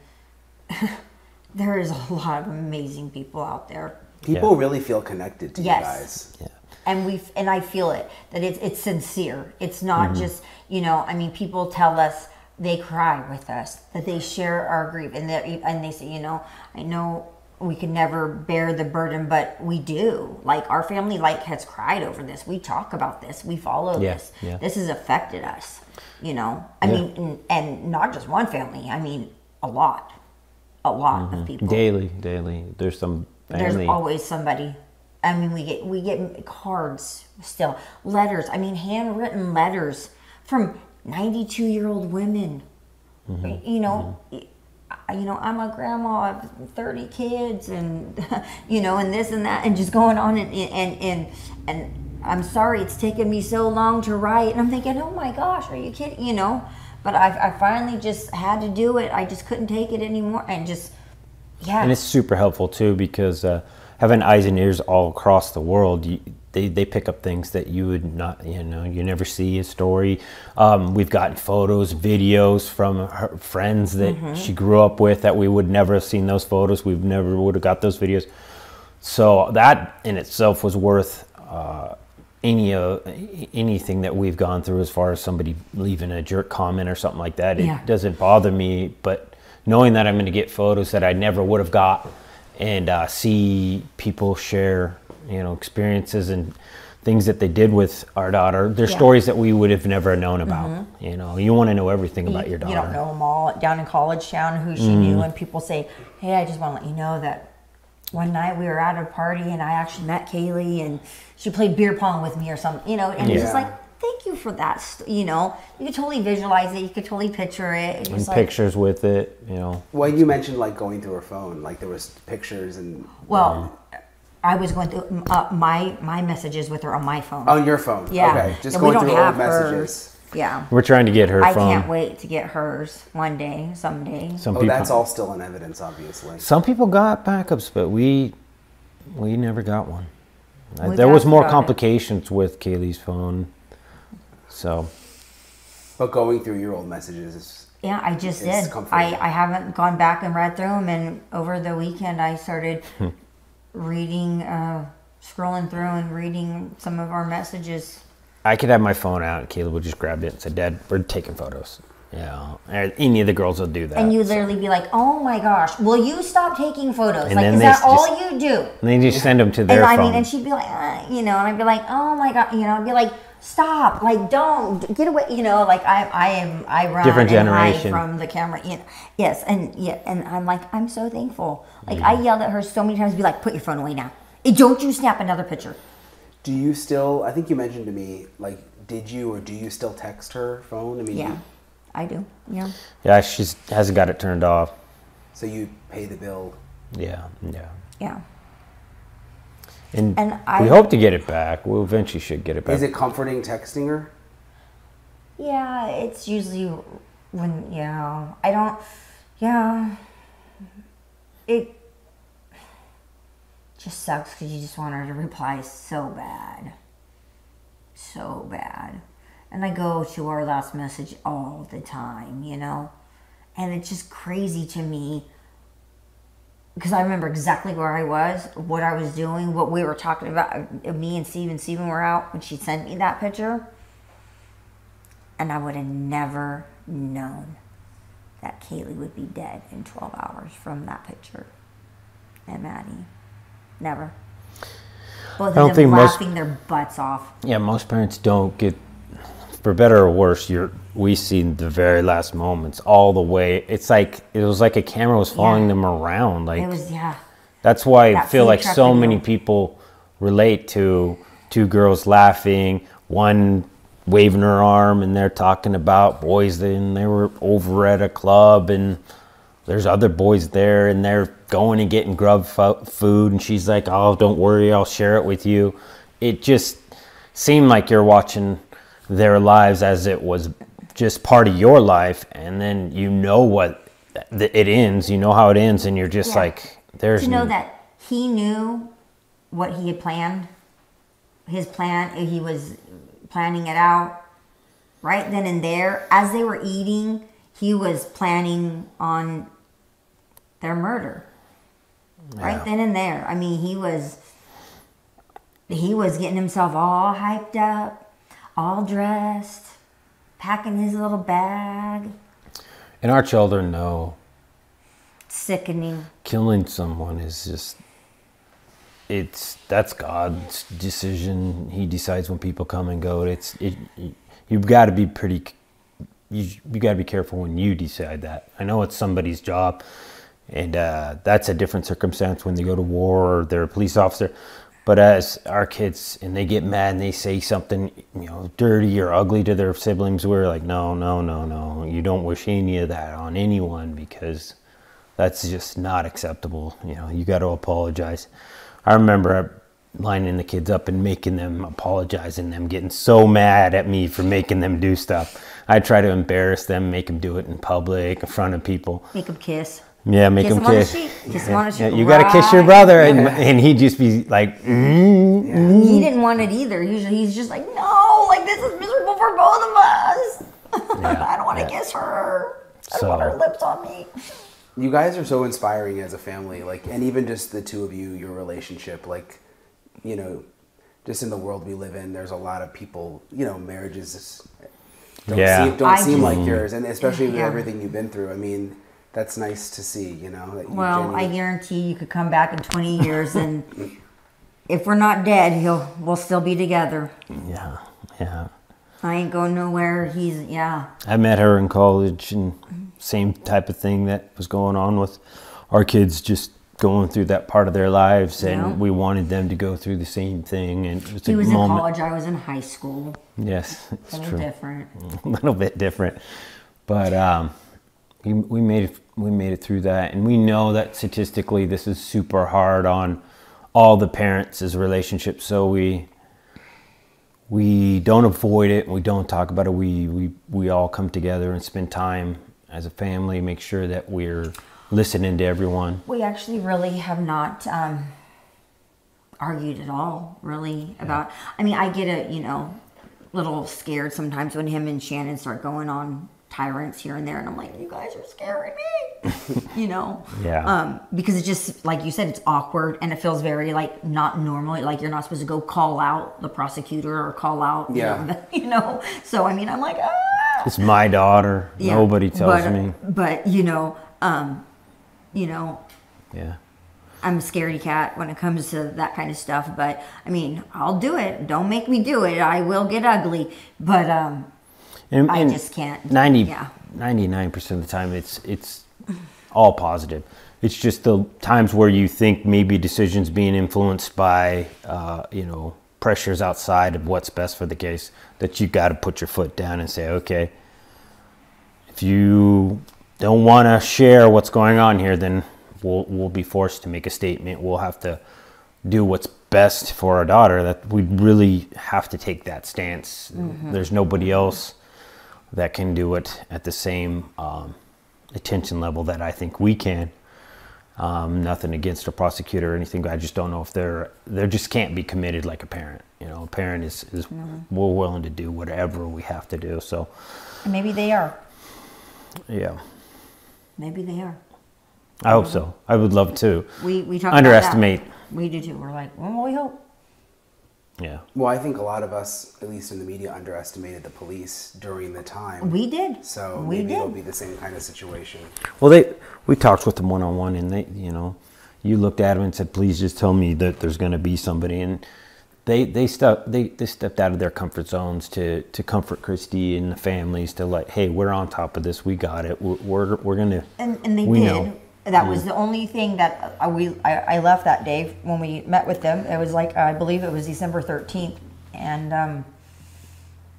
there is a lot of amazing people out there. People yeah. really feel connected to yes. you guys. Yeah. And we and I feel it, that it's, it's sincere. It's not mm-hmm. just, you know, I mean, people tell us, they cry with us, that they share our grief, and they, and they say, you know, I know we can never bear the burden, but we do. Like, our family, like, has cried over this. We talk about this. We follow yeah, this. Yeah. This has affected us, you know. I yeah. mean, and, and not just one family. I mean, a lot, a lot mm-hmm. of people. Daily, daily. There's some family. There's always somebody. I mean, we get, we get cards still, letters. I mean, handwritten letters from ninety-two-year-old women, mm-hmm. you know, mm-hmm. you know, I'm a grandma of thirty kids, and you know, and this and that, and just going on, and and and and I'm sorry it's taken me so long to write, and I'm thinking, oh my gosh, are you kidding? You know, but I, I finally just had to do it. I just couldn't take it anymore, and just yeah. And it's super helpful too, because uh, having eyes and ears all across the world. You, They, they pick up things that you would not, you know, you never see a story. Um, we've gotten photos, videos from her friends that mm-hmm. she grew up with that we would never have seen those photos. We've never would have got those videos. So that in itself was worth uh, any uh, anything that we've gone through as far as somebody leaving a jerk comment or something like that. It yeah. doesn't bother me, but knowing that I'm going to get photos that I never would have got and uh, see people share, you know, experiences and things that they did with our daughter. There's yeah. stories that we would have never known about. Mm-hmm. You know, you want to know everything you, about your daughter. You don't know them all. Down in college town, who she mm-hmm. knew, and people say, hey, I just want to let you know that one night we were at a party and I actually met Kaylee and she played beer pong with me or something, you know, and yeah. it's just like, thank you for that. You know, you could totally visualize it. You could totally picture it. And like, pictures with it, you know. Well, you mentioned like going through her phone, like there was pictures and... Well. Um, I was going through uh, my my messages with her on my phone. On your phone, yeah. Okay, just yeah, going through old messages. Hers. Yeah, we're trying to get her I phone. I can't wait to get hers one day, someday. Some oh, people, that's all still in evidence, obviously. Some people got backups, but we we never got one. We there got was more complications it. with Kaylee's phone, so. But going through your old messages is. Yeah, I just did. I I haven't gone back and read through them, and over the weekend I started. Hmm. reading, uh, scrolling through and reading some of our messages. I could have my phone out and Caleb would just grab it and say, Dad, we're taking photos. Yeah, and any of the girls will do that. And you literally so. be like, oh my gosh, will you stop taking photos? And like, is that just, all you do? And then you just send them to their and, phone. I mean, and she'd be like, uh, you know, and I'd be like, oh my God, you know, I'd be like, stop, like, don't, get away, you know, like, I I am, I run Different generation. And hide from the camera, you know, yes, and yeah, and I'm like, I'm so thankful. Like, mm-hmm. I yelled at her so many times, be like, put your phone away now. Don't you snap another picture. Do you still, I think you mentioned to me, like, did you or do you still text her phone? I mean, yeah, you, I do, yeah. Yeah, she hasn't got it turned off. So you pay the bill. Yeah, yeah. Yeah. And, and I, we hope to get it back. We eventually should get it back. Is it comforting texting her? Yeah, it's usually when, you know, I don't, yeah. It just sucks because you just want her to reply so bad. So bad. And I go to our last message all the time, you know? And it's just crazy to me because I remember exactly where I was, what I was doing, what we were talking about. Me and Steve and Steven were out when she sent me that picture. And I would have never known that Kaylee would be dead in twelve hours from that picture. And Maddie. Never. Both of them laughing most, their butts off. Yeah, most parents don't get, for better or worse, you're, we see the very last moments all the way. It's like, it was like a camera was following yeah. them around. Like, it was, yeah. That's why that I feel like so many room. people relate to two girls laughing, one waving her arm, and they're talking about boys, and they were over at a club, and there's other boys there, and they're going and getting grub food, and she's like, oh, don't worry, I'll share it with you. It just seemed like you're watching their lives as it was just part of your life, and then you know what it ends, you know how it ends, and you're just yeah. like, there's... To know that he knew what he had planned, his plan, he was planning it out right then and there. As they were eating, he was planning on their murder. Yeah. Right then and there. I mean, he was he was getting himself all hyped up, all dressed, packing his little bag. And our children know. Sickening. Killing someone is just, it's, that's God's decision. He decides when people come and go. It's it, you've got to be pretty, you you got to be careful when you decide that. I know it's somebody's job. And uh, that's a different circumstance when they go to war or they're a police officer. But as our kids, and they get mad and they say something, you know, dirty or ugly to their siblings, we're like, no, no, no, no. You don't wish any of that on anyone because that's just not acceptable. You know, you got to apologize. I remember lining the kids up and making them apologize and them getting so mad at me for making them do stuff. I try to embarrass them, make them do it in public, in front of people. Make them kiss. Yeah, make kiss him kiss. Kiss him on the cheek. Yeah, you right. gotta kiss your brother, and, and he'd just be like, mm, yeah. mm. He didn't want it either. Usually, he's just like, no, like this is miserable for both of us. Yeah, I don't want to yeah. kiss her. I so, don't want her lips on me. You guys are so inspiring as a family, like, and even just the two of you, your relationship, like, you know, just in the world we live in, there's a lot of people, you know, marriages don't yeah. seem, don't I seem do. like yours, and especially yeah. with everything you've been through. I mean. That's nice to see, you know. That you well, genuinely... I guarantee you could come back in twenty years, and if we're not dead, he'll we'll still be together. Yeah, yeah. I ain't going nowhere. He's yeah. I met her in college, and same type of thing that was going on with our kids, just going through that part of their lives, and yeah. we wanted them to go through the same thing. And it was he a was moment. in college. I was in high school. Yes, it's a little true. different. A little bit different, but. Um, We, we made it, we made it through that, and we know that statistically this is super hard on all the parents' relationships. So we we don't avoid it, and we don't talk about it. We we we all come together and spend time as a family, make sure that we're listening to everyone. We actually really have not um, argued at all, really yeah. about. I mean, I get a you know little scared sometimes when him and Shannon start going on. Tyrants here and there, and I'm like, you guys are scaring me, you know. Yeah. Um, because it's just like you said, it's awkward, and it feels very like not normally like you're not supposed to go call out the prosecutor or call out, yeah, them, you know. So I mean, I'm like, ah. It's my daughter. Yeah. Nobody tells but, me. But you know, um, you know. Yeah. I'm a scaredy cat when it comes to that kind of stuff, but I mean, I'll do it. Don't make me do it. I will get ugly, but um. And, I and just can't. ninety, yeah. ninety-nine percent of the time, it's it's all positive. It's just the times where you think maybe decisions being influenced by, uh, you know, pressures outside of what's best for the case, that you got to put your foot down and say, okay, if you don't want to share what's going on here, then we'll, we'll be forced to make a statement. We'll have to do what's best for our daughter. That we really have to take that stance. Mm-hmm. There's nobody else that can do it at the same um, attention level that I think we can. Um, nothing against a prosecutor or anything. I just don't know if they're, they just can't be committed like a parent. You know, a parent is, is mm-hmm. we're willing to do whatever we have to do. So maybe they are. Yeah. Maybe they are. I hope so. I would love to. We we talk underestimate. About that. We do too. We're like, well, we hope. Yeah. Well, I think a lot of us, at least in the media, underestimated the police during the time. We did. So we maybe did. It'll be the same kind of situation. Well, they we talked with them one on one, and they, you know, you looked at them and said, "Please just tell me that there's going to be somebody." And they they stuck they, they stepped out of their comfort zones to to comfort Christy and the families, to like, "Hey, we're on top of this. We got it. We're we're, we're gonna." And and they we did. Know. That was the only thing that I, we, I, I left that day when we met with them. It was like, I believe it was December thirteenth. And um,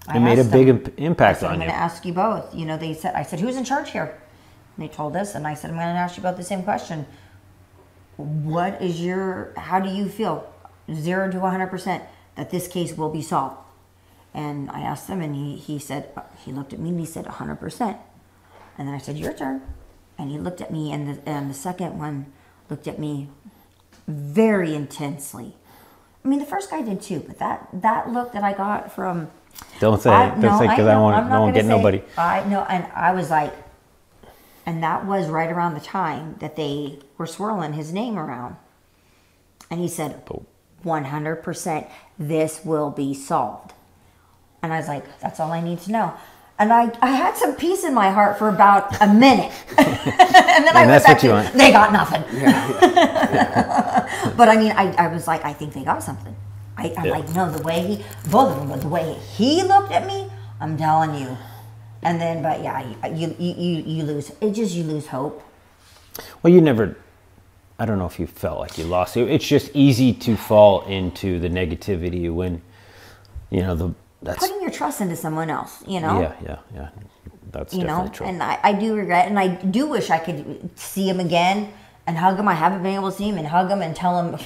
I It made a big them, impact said, on I'm you. I'm going to ask you both. You know, they said, I said, who's in charge here? And they told us, and I said, I'm going to ask you both the same question. What is your, how do you feel, zero to one hundred percent, that this case will be solved? And I asked them, and he, he said, he looked at me and he said, one hundred percent. And then I said, your turn. And he looked at me, and the, and the second one looked at me very intensely. I mean, the first guy did too, but that, that look that I got from... Don't say I, it. Don't no, say because I, I won't, I won't get say, nobody. I know, and I was like... And that was right around the time that they were swirling his name around. And he said, one hundred percent, this will be solved. And I was like, that's all I need to know. And I, I had some peace in my heart for about a minute. And then and I went back to, they got nothing. Yeah, yeah, yeah. But I mean, I, I was like, I think they got something. I, I'm yeah. like, no, the way he, both of them, but the way he looked at me, I'm telling you. And then, but yeah, you, you, you, you lose, it just, you lose hope. Well, you never, I don't know if you felt like you lost it. It's just easy to fall into the negativity when, you know, the, That's, putting your trust into someone else, you know? Yeah, yeah, yeah. That's you definitely know? True. And I, I do regret, and I do wish I could see him again and hug him. I haven't been able to see him and hug him and tell him,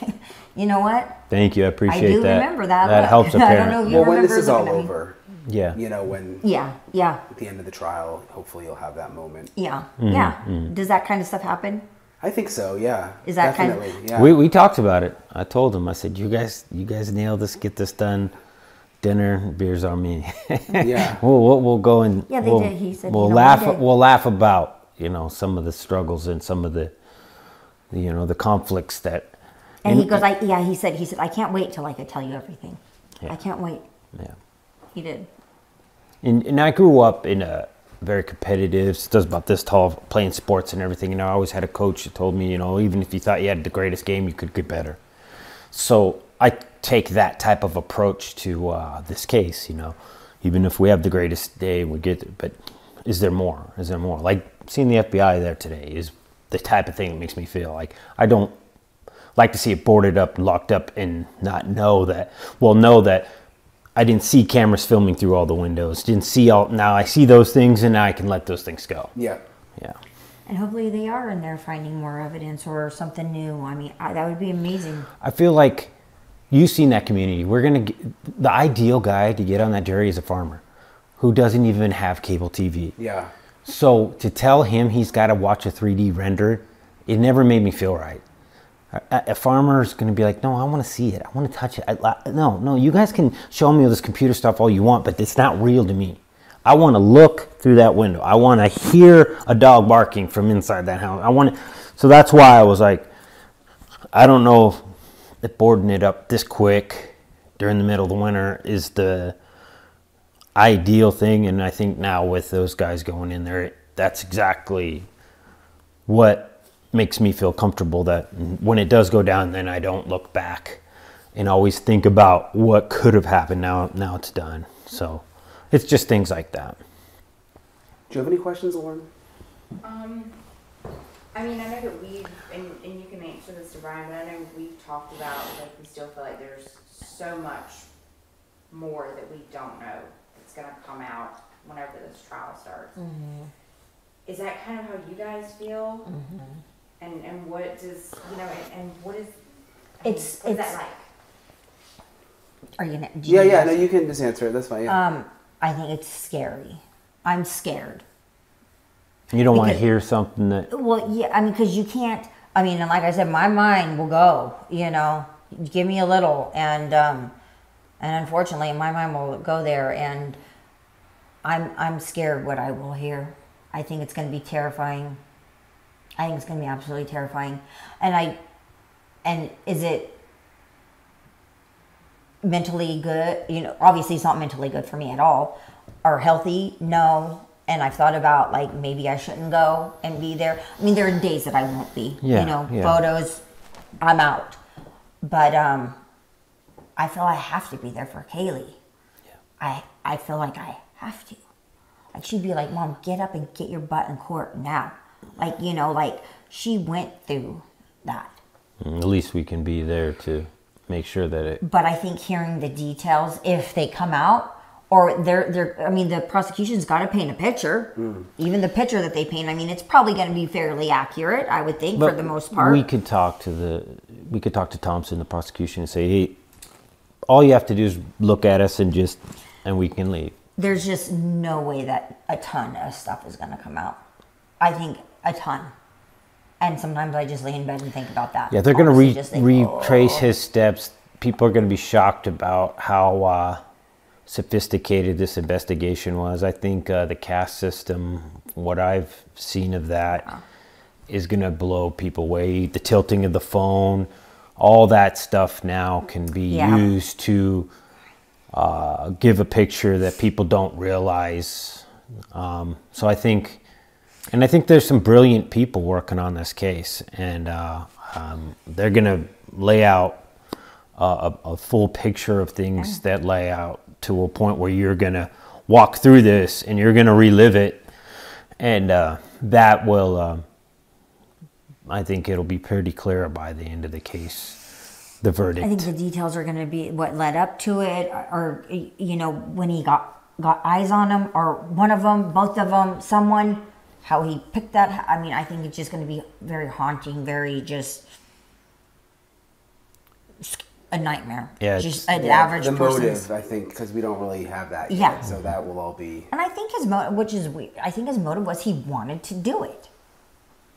you know what? Thank you. I appreciate that. I do that. remember that. That helps a parent. I don't know if you well, remember. Well, when this is all over. Yeah. You know, when. Yeah, yeah. At the end of the trial, hopefully you'll have that moment. Yeah, mm-hmm, yeah. Mm-hmm. Does that kind of stuff happen? I think so, yeah. Is that definitely. kind of. Yeah. We, we talked about it. I told him, I said, you guys, you guys nail this, get this done. Dinner, beers on me. Yeah, we'll, we'll we'll go and yeah, they we'll, did. He said, we'll you know, laugh. We we'll laugh about you know some of the struggles and some of the you know the conflicts that. And, and he goes, I yeah. He said, he said, I can't wait till I could tell you everything. Yeah. I can't wait. Yeah, he did. And and I grew up in a very competitive. Just about this tall, playing sports and everything. And I always had a coach that told me, you know, even if you thought you had the greatest game, you could get better. So I take that type of approach to uh, this case, you know, even if we have the greatest day, we get there, but is there more? Is there more? Like seeing the F B I there today is the type of thing that makes me feel like I don't like to see it boarded up and locked up and not know that, well, know that I didn't see cameras filming through all the windows, didn't see all, now I see those things and now I can let those things go. Yeah. Yeah. And hopefully they are in there finding more evidence or something new. I mean, I, that would be amazing. I feel like you've seen that community. We're gonna get, the ideal guy to get on that jury is a farmer who doesn't even have cable T V. Yeah. So to tell him he's got to watch a three D render, it never made me feel right. A, a farmer's gonna be like, no, I want to see it. I want to touch it. I, no, no, you guys can show me all this computer stuff all you want, but it's not real to me. I want to look through that window. I want to hear a dog barking from inside that house. I want to, so that's why I was like, I don't know if boarding it up this quick during the middle of the winter is the ideal thing, and I think now with those guys going in there, it, that's exactly what makes me feel comfortable that when it does go down, then I don't look back and always think about what could have happened. Now, now it's done. So it's just things like that. Do you have any questions, Lauren? Um, I mean, I know that we and, and you can answer this to Brian, but I know we've talked about, like, we still feel like there's so much more that we don't know that's going to come out whenever this trial starts. Mm-hmm. Is that kind of how you guys feel? Mm-hmm. And and what does, you know, and, and what is, I mean, it's, what is it's, that like? Are you going to? Yeah, yeah, answer? No, you can just answer it. That's fine. Yeah. Um, I think it's scary. I'm scared. You don't want to hear something that... Well, yeah, I mean, because you can't... I mean, and like I said, my mind will go, you know, give me a little. And um, and unfortunately, my mind will go there. And I'm I'm scared what I will hear. I think it's going to be terrifying. I think it's going to be absolutely terrifying. And I, and is it mentally good? You know, obviously it's not mentally good for me at all. Or healthy? No. And I've thought about, like, maybe I shouldn't go and be there. I mean, there are days that I won't be. Yeah, you know, yeah. Photos, I'm out. But um, I feel I have to be there for Kaylee. Yeah. I, I feel like I have to. Like, she'd be like, Mom, get up and get your butt in court now. Like, you know, like, she went through that. At least we can be there to make sure that it... But I think hearing the details, if they come out, or they're, they're, I mean, the prosecution's got to paint a picture. Mm. Even the picture that they paint, I mean, it's probably going to be fairly accurate, I would think, but for the most part. We could talk to the, we could talk to Thompson, the prosecution, and say, hey, all you have to do is look at us and just, and we can leave. There's just no way that a ton of stuff is going to come out. I think a ton. And sometimes I just lay in bed and think about that. Yeah, they're going to re think, retrace oh. his steps. People are going to be shocked about how... Uh, sophisticated this investigation was. I think uh, the caste system, what I've seen of that, wow. is going to blow people away. The tilting of the phone, all that stuff now can be yeah. used to uh, give a picture that people don't realize. Um, so I think, and I think there's some brilliant people working on this case, and uh, um, they're going to lay out uh, a, a full picture of things yeah. that lay out to a point where you're going to walk through this and you're going to relive it. And uh, that will, uh, I think it'll be pretty clear by the end of the case, the verdict. I think the details are going to be what led up to it, or, you know, when he got, got eyes on him, or one of them, both of them, someone, how he picked that. I mean, I think it's just going to be very haunting, very just... a nightmare. Yeah, just an yeah, average person. The motive, I think, because we don't really have that yet, yeah. so that will all be... And I think his motive, which is weird, I think his motive was he wanted to do it.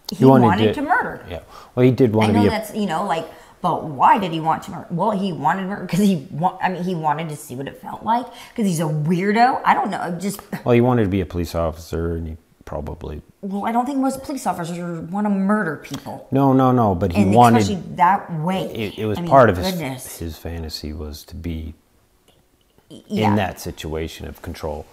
He, he wanted, wanted to, to murder. Yeah. Well, he did want I to know be that's, a... you know, like, but why did he want to murder? Well, he wanted murder because he, wa I mean, he wanted to see what it felt like, because he's a weirdo. I don't know, just... Well, he wanted to be a police officer, and he probably... Well, I don't think most police officers want to murder people. No, no, no. But he and wanted especially that way. It, it was I mean, part of goodness. his his fantasy was to be yeah. in that situation of control.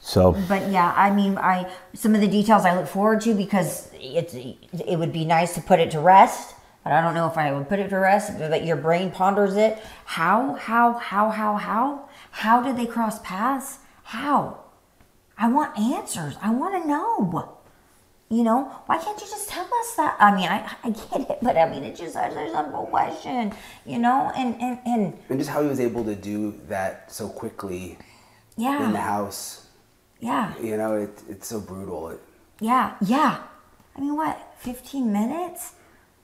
So, but yeah, I mean, I some of the details I look forward to, because it's it would be nice to put it to rest, but I don't know if I would put it to rest. But your brain ponders it. How? How? How? How? How? How did they cross paths? How? I want answers. I want to know. You know, why can't you just tell us that? I mean, I, I get it, but I mean, it just has a simple question, you know? And, and, and, and just how he was able to do that so quickly yeah. in the house. Yeah. You know, it, it's so brutal. It, yeah, yeah. I mean, what, fifteen minutes?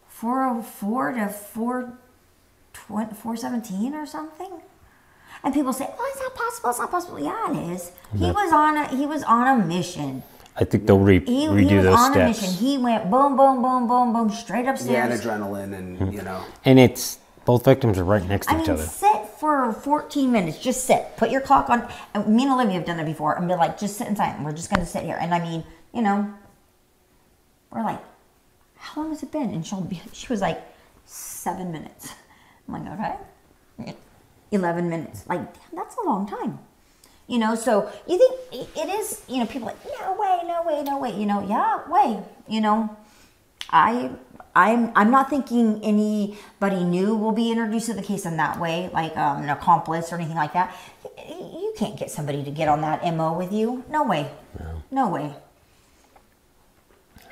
four oh four to four seventeen or something? And people say, "Oh, it's not possible. It's not possible." Yeah, it is. He was on a he was on a mission. I think they'll re he, redo he was those on steps. A mission. He went boom, boom, boom, boom, boom, straight upstairs. Yeah, adrenaline, and you know. And it's both victims are right next to I each mean, other. Sit for fourteen minutes. Just sit. Put your clock on. And me and Olivia have done that before, and we're like, "Just sit in silence. We're just going to sit here." And I mean, you know, we're like, "How long has it been?" And she'll be, she was like, seven minutes. I'm like, "Okay." Yeah. eleven minutes. Like, damn, that's a long time. You know, so you think it is, you know, people are like, no way, no way, no way. You know, yeah, way. You know, I, I'm, I'm not thinking anybody new will be introduced to the case in that way, like um, an accomplice or anything like that. You can't get somebody to get on that M O with you. No way. No, no way.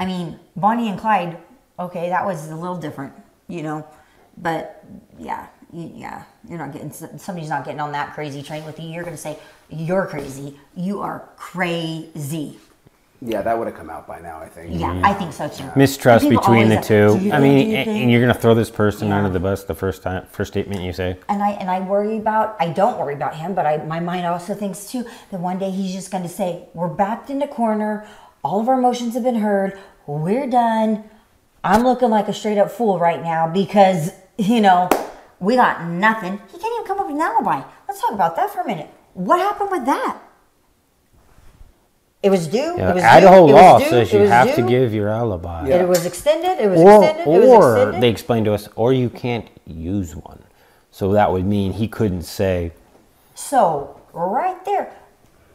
I mean, Bonnie and Clyde, okay, that was a little different, you know, but yeah. Yeah, you're not getting, somebody's not getting on that crazy train with you. You're going to say, you're crazy. You are crazy. Yeah, that would have come out by now, I think. Yeah, mm-hmm. I think so too. Mistrust between the two. Say, I mean, you and, and you're going to throw this person yeah. under the bus the first time, first statement you say. And I and I worry about, I don't worry about him, but I, my mind also thinks too that one day he's just going to say, we're backed in a corner. All of our emotions have been heard. We're done. I'm looking like a straight up fool right now because, you know... We got nothing. He can't even come up with an alibi. Let's talk about that for a minute. What happened with that? It was due. Yeah. It was Idaho due. Law it was due. says you have due. to give your alibi. Yeah. It was extended. It was or, extended. Or it was extended. They explained to us, or you can't use one. So that would mean he couldn't say. So right there.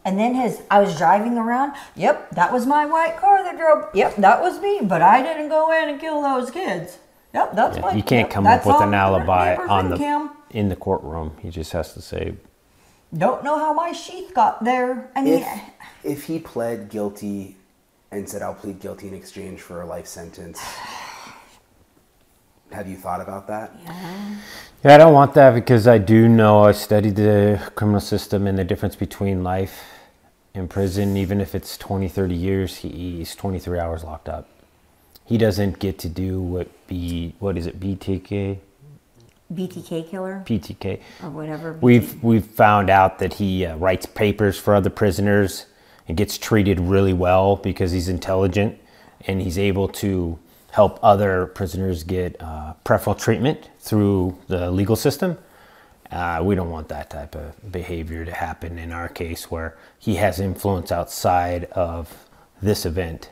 And then his, I was driving around. Yep, that was my white car that drove. Yep, that was me. But I didn't go in and kill those kids. Yep, that's yeah, my. You can't yep, come up with an alibi on the cam. in the courtroom. He just has to say. Don't know how my sheath got there. I mean. If, if he pled guilty and said, I'll plead guilty in exchange for a life sentence, have you thought about that? Yeah. Yeah, I don't want that because I do know I studied the criminal system and the difference between life and prison. Even if it's twenty, thirty years, he's twenty-three hours locked up. He doesn't get to do what B, what is it, B T K? B T K killer? B T K. Or whatever. We've, we've found out that he uh, writes papers for other prisoners and gets treated really well because he's intelligent and he's able to help other prisoners get uh, preferential treatment through the legal system. Uh, we don't want that type of behavior to happen in our case where he has influence outside of this event.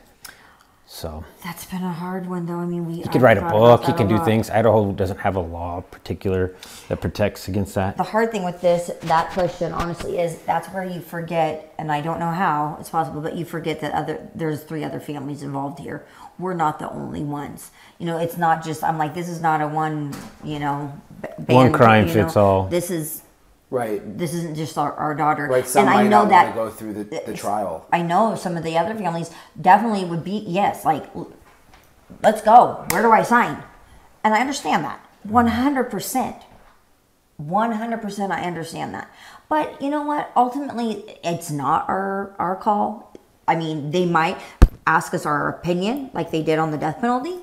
So that's been a hard one, though. I mean, we he could write a book. He can do things. Idaho doesn't have a law particular that protects against that. The hard thing with this, that question, honestly, is that's where you forget, and I don't know how it's possible, but you forget that other there's three other families involved here. We're not the only ones. You know, it's not just. I'm like, this is not a one. You know, band, one crime you know, fits all. This is. Right. This isn't just our, our daughter. Right. Some and I might know not that go through the, the trial. I know some of the other families definitely would be yes. Like, let's go. Where do I sign? And I understand that one hundred percent, one hundred percent. I understand that. But you know what? Ultimately, it's not our our call. I mean, they might ask us our opinion, like they did on the death penalty,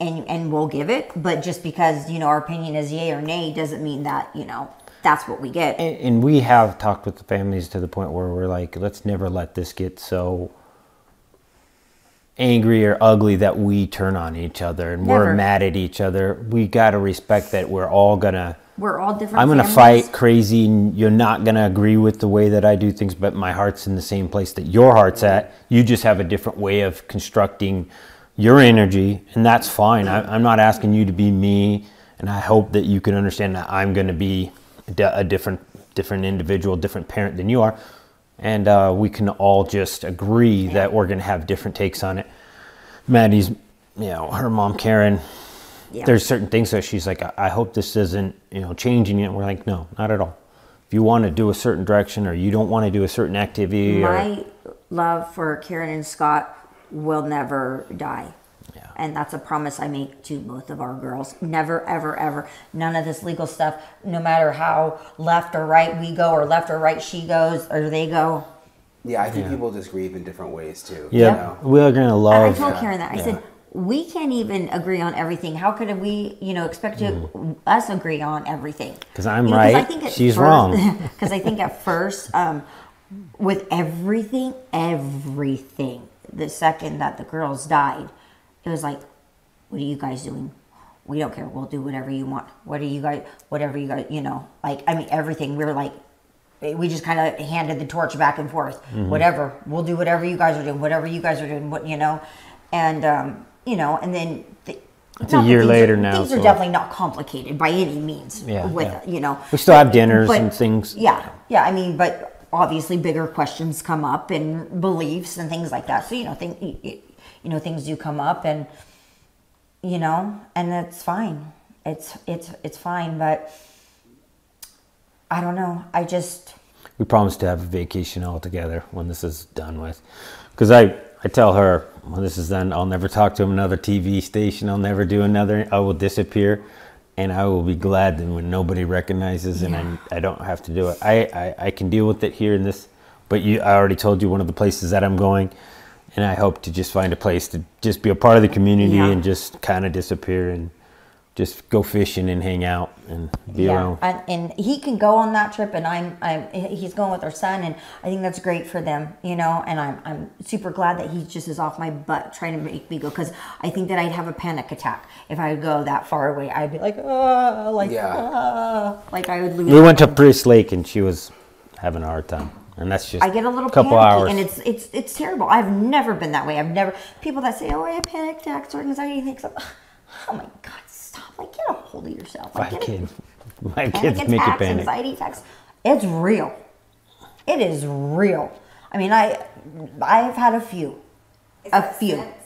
and and we'll give it. But just because you know our opinion is yay or nay doesn't mean that you know. That's what we get. And, and we have talked with the families to the point where we're like, let's never let this get so angry or ugly that we turn on each other and never. We're mad at each other. We got to respect that we're all going to... We're all different I'm going to fight crazy and you're not going to agree with the way that I do things, but my heart's in the same place that your heart's at. You just have a different way of constructing your energy, and that's fine. I, I'm not asking you to be me, and I hope that you can understand that I'm going to be... a different different individual, different parent than you are, and uh, we can all just agree that we're going to have different takes on it. Maddie's, you know, her mom, Karen, yeah. There's certain things that she's like, I, I hope this isn't, you know, changing it. We're like, no, not at all. If you want to do a certain direction or you don't want to do a certain activity. My or, love for Karen and Scott will never die. Yeah. And that's a promise I make to both of our girls. Never, ever, ever. None of this legal stuff, no matter how left or right we go or left or right she goes or they go. Yeah, I think yeah. people just grieve in different ways too. Yeah, you know? We are going to love. I told yeah. Karen that. I yeah. said, we can't even agree on everything. How could we, you know, expect to, mm. us agree on everything? Because I'm you know, right, I think she's first, wrong. Because I think at first, um, with everything, everything, the second that the girls died, it was like, what are you guys doing? We don't care. We'll do whatever you want. What are you guys, whatever you guys, you know, like, I mean, everything. We were like, we just kind of handed the torch back and forth. Mm-hmm. Whatever. We'll do whatever you guys are doing, whatever you guys are doing, what, you know. And, um, you know, and then. The, it's a year later now. Things are definitely not complicated by any means. Yeah. With, yeah. You know. We still have dinners and things. Yeah. Yeah. I mean, but obviously bigger questions come up and beliefs and things like that. So, you know, things. You know, things do come up and, you know, and it's fine. It's, it's, it's fine, but I don't know. I just. We promised to have a vacation all together when this is done with. Because I, I tell her, when this is done, I'll never talk to another T V station. I'll never do another. I will disappear. And I will be glad that when nobody recognizes and yeah. I, I don't have to do it. I, I, I can deal with it here in this. But you, I already told you one of the places that I'm going. And I hope to just find a place to just be a part of the community yeah. and just kind of disappear and just go fishing and hang out and be yeah. around. And, and he can go on that trip, and I'm, I'm, he's going with our son, and I think that's great for them, you know. And I'm, I'm super glad that he just is off my butt trying to make me go, because I think that I'd have a panic attack if I would go that far away. I'd be like, oh, like, yeah. oh, like I would lose. We went to Priest Lake, and she was having a hard time. And that's just I get a little couple hours, and it's it's it's terrible. I've never been that way. I've never people that say, "Oh, I have panic attacks or anxiety," think, "Oh my God, stop! Like, get a hold of yourself." Like, my kids, my kids make you panic. Anxiety attacks, it's real. It is real. I mean, I I've had a few, is a few. Since,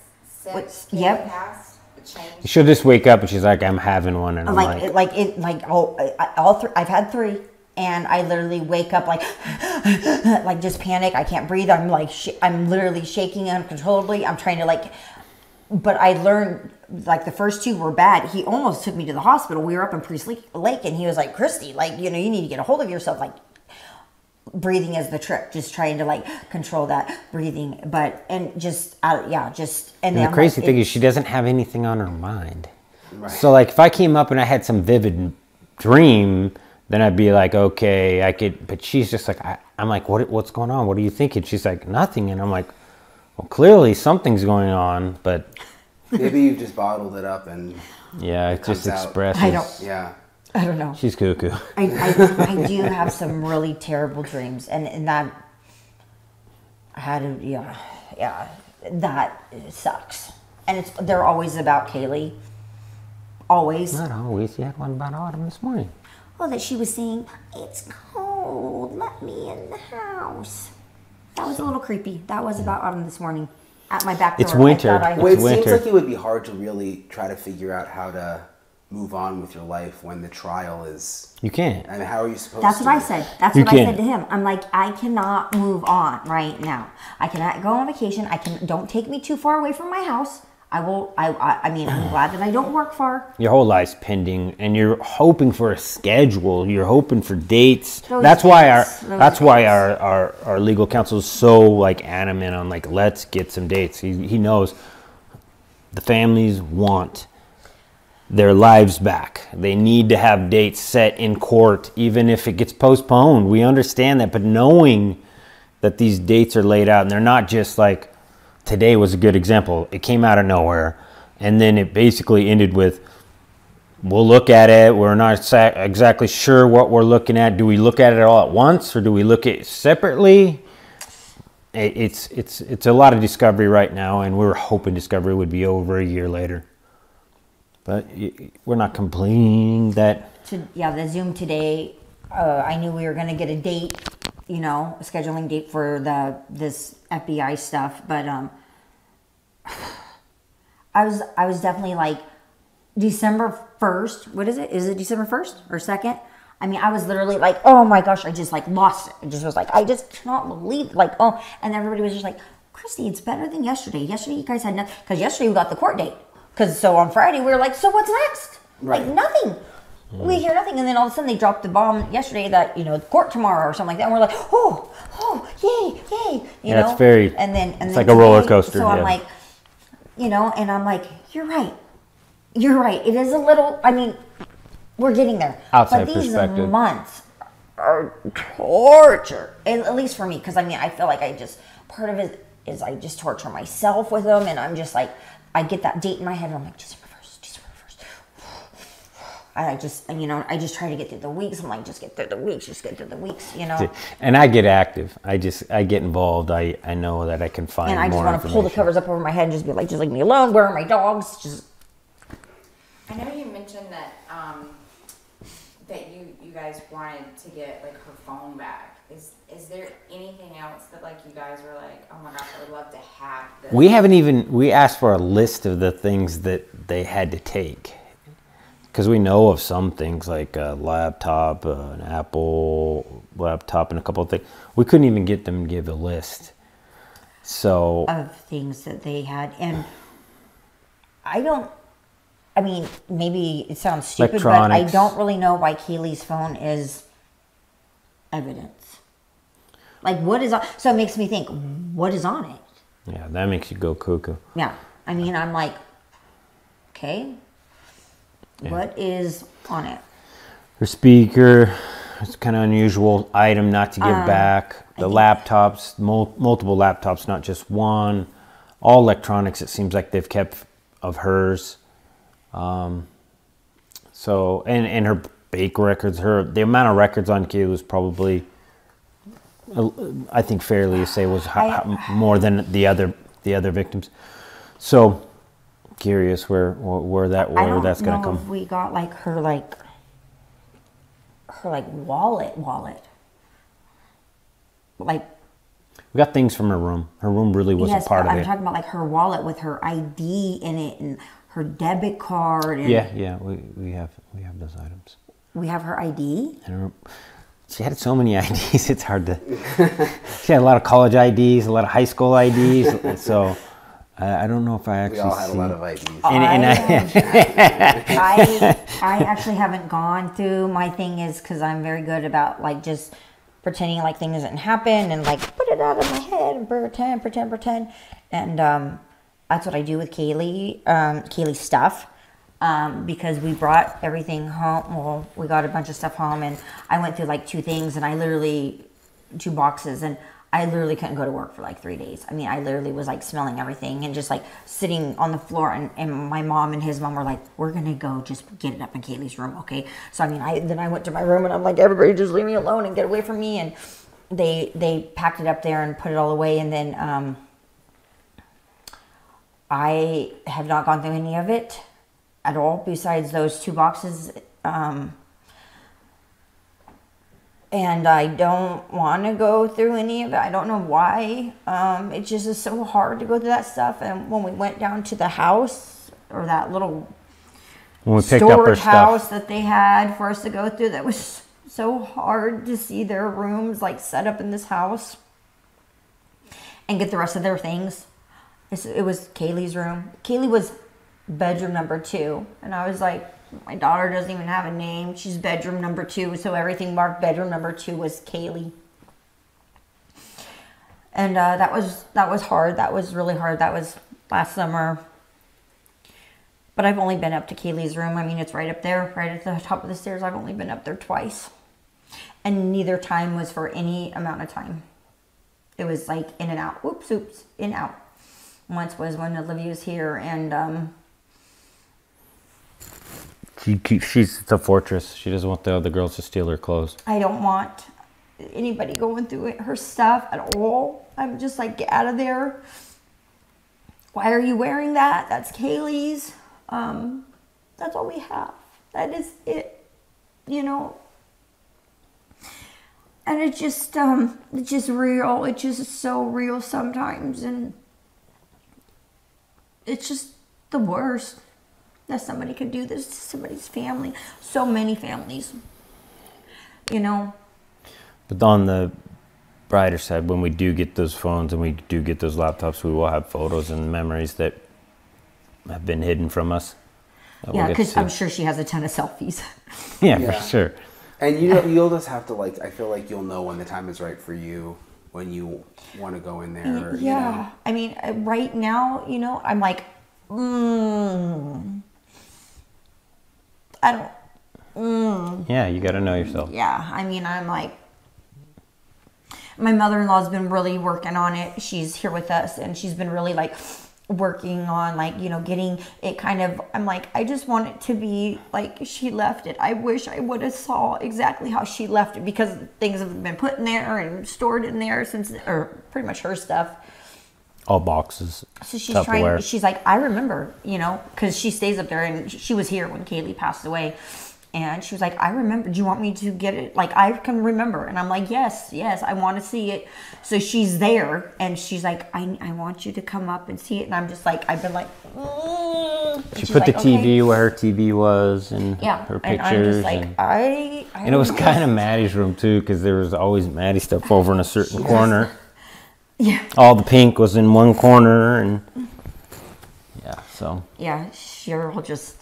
since Which, yep. Passed? She'll just wake up and she's like, "I'm having one," and I'm like, like, like it, like oh, I, all three. I've had three, and I literally wake up like, like just panic. I can't breathe. I'm like, sh I'm literally shaking uncontrollably. I'm trying to like, but I learned like the first two were bad. He almost took me to the hospital. We were up in Priest Lake, and he was like, "Christy, like, you know, you need to get a hold of yourself." Like, breathing is the trick. Just trying to like control that breathing, but and just uh, yeah, just and, and the I'm crazy like, thing it, is she doesn't have anything on her mind. Right. So like if I came up and I had some vivid dream, then I'd be like, okay, I could. But she's just like, I, I'm like, what what's going on? What are you thinking? She's like, nothing, and I'm like, well, clearly something's going on, but maybe you've just bottled it up and yeah, it, it just expresses. I don't. Yeah. I don't know. She's cuckoo. I, I, I do have some really terrible dreams, and, and that, I had a, yeah, yeah, that sucks. And it's they're always about Kaylee. Always. Not always. You had one about Autumn this morning. Oh, that she was saying, "It's cold, let me in the house." That was so, a little creepy. That was about Autumn this morning at my back door. It's winter. I I well, it winter. seems like it would be hard to really try to figure out how to move on with your life when the trial is... You can't. I mean, how are you supposed That's to... That's what I said. That's you what can't. I said to him. I'm like, I cannot move on right now. I cannot go on vacation. I can... Don't take me too far away from my house. I will... I, I, I mean, I'm glad that I don't work far. Your whole life's pending, and you're hoping for a schedule. You're hoping for dates. Those that's dates, why our... That's dates. why our, our, our legal counsel is so, like, adamant on, like, let's get some dates. He, he knows the families want... their lives back. They need to have dates set in court, even if it gets postponed. We understand that, but knowing that these dates are laid out and they're not just like, today was a good example. It came out of nowhere. And then it basically ended with, we'll look at it. We're not exactly sure what we're looking at. Do we look at it all at once or do we look at it separately? It's, it's, it's a lot of discovery right now, and we were hoping discovery would be over a year later. But we're not complaining that... To, yeah, the Zoom today, uh, I knew we were going to get a date, you know, a scheduling date for the this F B I stuff. But um, I was I was definitely like, December first, what is it? Is it December first or second? I mean, I was literally like, oh my gosh, I just like lost it. I just was like, I just cannot believe it. Like, oh, and everybody was just like, Christy, it's better than yesterday. Yesterday you guys had nothing. Because yesterday we got the court date. Because so on Friday, we were like, so what's next? Right. Like nothing. Mm. We hear nothing. And then all of a sudden they dropped the bomb yesterday that, you know, court tomorrow or something like that. And we're like, oh, oh, yay, yay. You yeah, know? It's very, and then, and it's then like today, a roller coaster. So yeah. I'm like, you know, and I'm like, you're right. You're right. It is a little, I mean, we're getting there. Outside but these perspective. months are torture, at least for me. Because I mean, I feel like I just, part of it is I just torture myself with them. And I'm just like, I get that date in my head and I'm like, December first, December first. I just, you know, I just try to get through the weeks. I'm like, just get through the weeks, just get through the weeks, you know. And I get active. I just, I get involved. I, I know that I can find more information. And I just want to pull the covers up over my head and just be like, just leave me alone. Where are my dogs? Just. I know you mentioned that, um, that you, you guys wanted to get like her phone back. Is is there anything else that like you guys were like, oh my gosh, I would love to have this? We haven't even, we asked for a list of the things that they had to take. Because we know of some things like a laptop, uh, an Apple laptop, and a couple of things. We couldn't even get them to give a list. So. Of things that they had. And I don't, I mean, maybe it sounds stupid, but I don't really know why Kaylee's phone is evident. Like, what is on? So it makes me think, what is on it? Yeah, that makes you go cuckoo. Yeah. I mean, I'm like, okay, yeah. What is on it? Her speaker, it's kind of unusual item not to give um, back. The laptops, mul multiple laptops, not just one. All electronics, it seems like they've kept of hers. Um, so, and, and her bake records, her the amount of records on Kaylee was probably... I think fairly to say was I, more than the other the other victims. So curious where where that where I don't that's gonna know come. If we got like her like her like wallet wallet like. We got things from her room. Her room really wasn't yes, part of I'm it. I'm talking about like her wallet with her I D in it and her debit card. And yeah, yeah, we we have we have those items. We have her I D. And her, she had so many I Ds. It's hard to. She had a lot of college I Ds, a lot of high school I Ds. So I, I don't know if I actually. We all had see, a lot of I Ds. And, and I, I, I actually haven't gone through. My thing is because I'm very good about like just pretending like things didn't happen and like put it out of my head and pretend, pretend, pretend. And um, that's what I do with Kaylee, um, Kaylee's stuff um, because we brought everything home. Well, we got a bunch of stuff home and I went through like two things and I literally, two boxes and I literally couldn't go to work for like three days. I mean, I literally was like smelling everything and just like sitting on the floor and, and my mom and his mom were like, we're gonna go just get it up in Kaylee's room, okay? So I mean, I then I went to my room and I'm like, everybody just leave me alone and get away from me. And they they packed it up there and put it all away. And then um, I have not gone through any of it at all besides those two boxes. Um, And I don't want to go through any of it. I don't know why. Um, it just is so hard to go through that stuff. And when we went down to the house, or that little when we picked up her house stuff that they had for us to go through, that was so hard to see their rooms like set up in this house and get the rest of their things. It's, it was Kaylee's room. Kaylee was bedroom number two. And I was like, my daughter doesn't even have a name. She's bedroom number two. So everything marked bedroom number two was Kaylee. And uh, that was that was hard. That was really hard. That was last summer. But I've only been up to Kaylee's room. I mean, it's right up there, right at the top of the stairs. I've only been up there twice. And neither time was for any amount of time. It was like in and out. Oops, oops, in and out. Once was when Olivia was here and... Um, She, she's the fortress. She doesn't want the other girls to steal her clothes. I don't want anybody going through it, her stuff at all. I'm just like, get out of there. Why are you wearing that? That's Kaylee's. Um, that's all we have. That is it, you know. And it's just, um, it's just real. It's just so real sometimes. And it's just the worst that somebody could do this to somebody's family. So many families, you know. But on the brighter side, when we do get those phones and we do get those laptops, we will have photos and memories that have been hidden from us. Yeah, because I'm sure she has a ton of selfies. yeah, yeah, for sure. And you know, you'll just have to like, I feel like you'll know when the time is right for you, when you want to go in there. Or, yeah, you know. I mean, right now, you know, I'm like, mmm. I don't. Mm. Yeah, you got to know yourself. Yeah, I mean, I'm like, my mother-in-law's been really working on it. She's here with us, and she's been really like working on like you know getting it kind of. I'm like, I just want it to be like she left it. I wish I would have saw exactly how she left it because things have been put in there and stored in there since, or pretty much her stuff. All boxes. So she's Tupperware. trying, she's like, I remember, you know, because she stays up there and she was here when Kaylee passed away. And she was like, I remember, do you want me to get it? Like, I can remember. And I'm like, yes, yes, I want to see it. So she's there and she's like, I, I want you to come up and see it. And I'm just like, I've been like, mm. She put like, the T V okay. where her T V was and yeah. her pictures. And I'm just like, and, I, I and it was kind of Maddie's room too, because there was always Maddie stuff over in a certain corner. Was, Yeah. All the pink was in one corner, and yeah, so. Yeah, she'll just,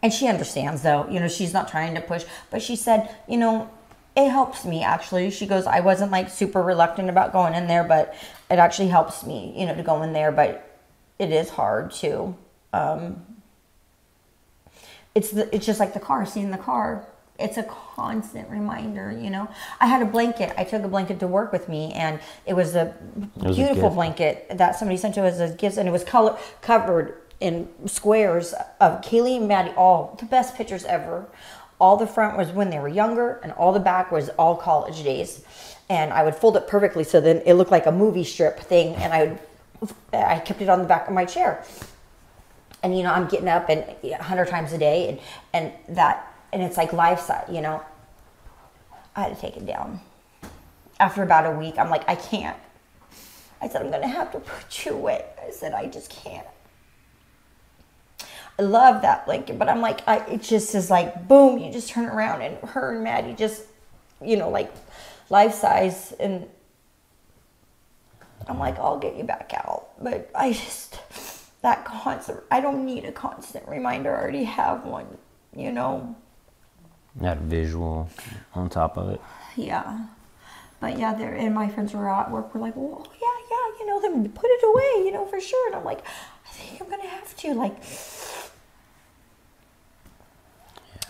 and she understands though, you know, she's not trying to push, but she said, you know, it helps me actually. She goes, I wasn't like super reluctant about going in there, but it actually helps me, you know, to go in there, but it is hard too. Um, it's the, it's just like the car, seeing the car. It's a constant reminder, you know. I had a blanket. I took a blanket to work with me, and it was a it was beautiful a blanket that somebody sent to us as gifts, and it was color covered in squares of Kaylee and Maddie. All the best pictures ever. All the front was when they were younger, and all the back was all college days. And I would fold it perfectly so then it looked like a movie strip thing, and I would, I kept it on the back of my chair. And, you know, I'm getting up and a hundred times a day, and, and that, and it's like life-size, you know. I had to take it down. After about a week, I'm like, I can't. I said, I'm gonna have to put you away. I said, I just can't. I love that blanket, but I'm like, I, it just is like, boom, you just turn around, and her and Maddie just, you know, like life-size, and I'm like, I'll get you back out. But I just, that constant, I don't need a constant reminder. I already have one, you know. That visual on top of it. Yeah. But yeah, there, and my friends were at work, were like, well, yeah, yeah, you know, then put it away, you know, for sure. And I'm like, I think I'm going to have to, like, yeah.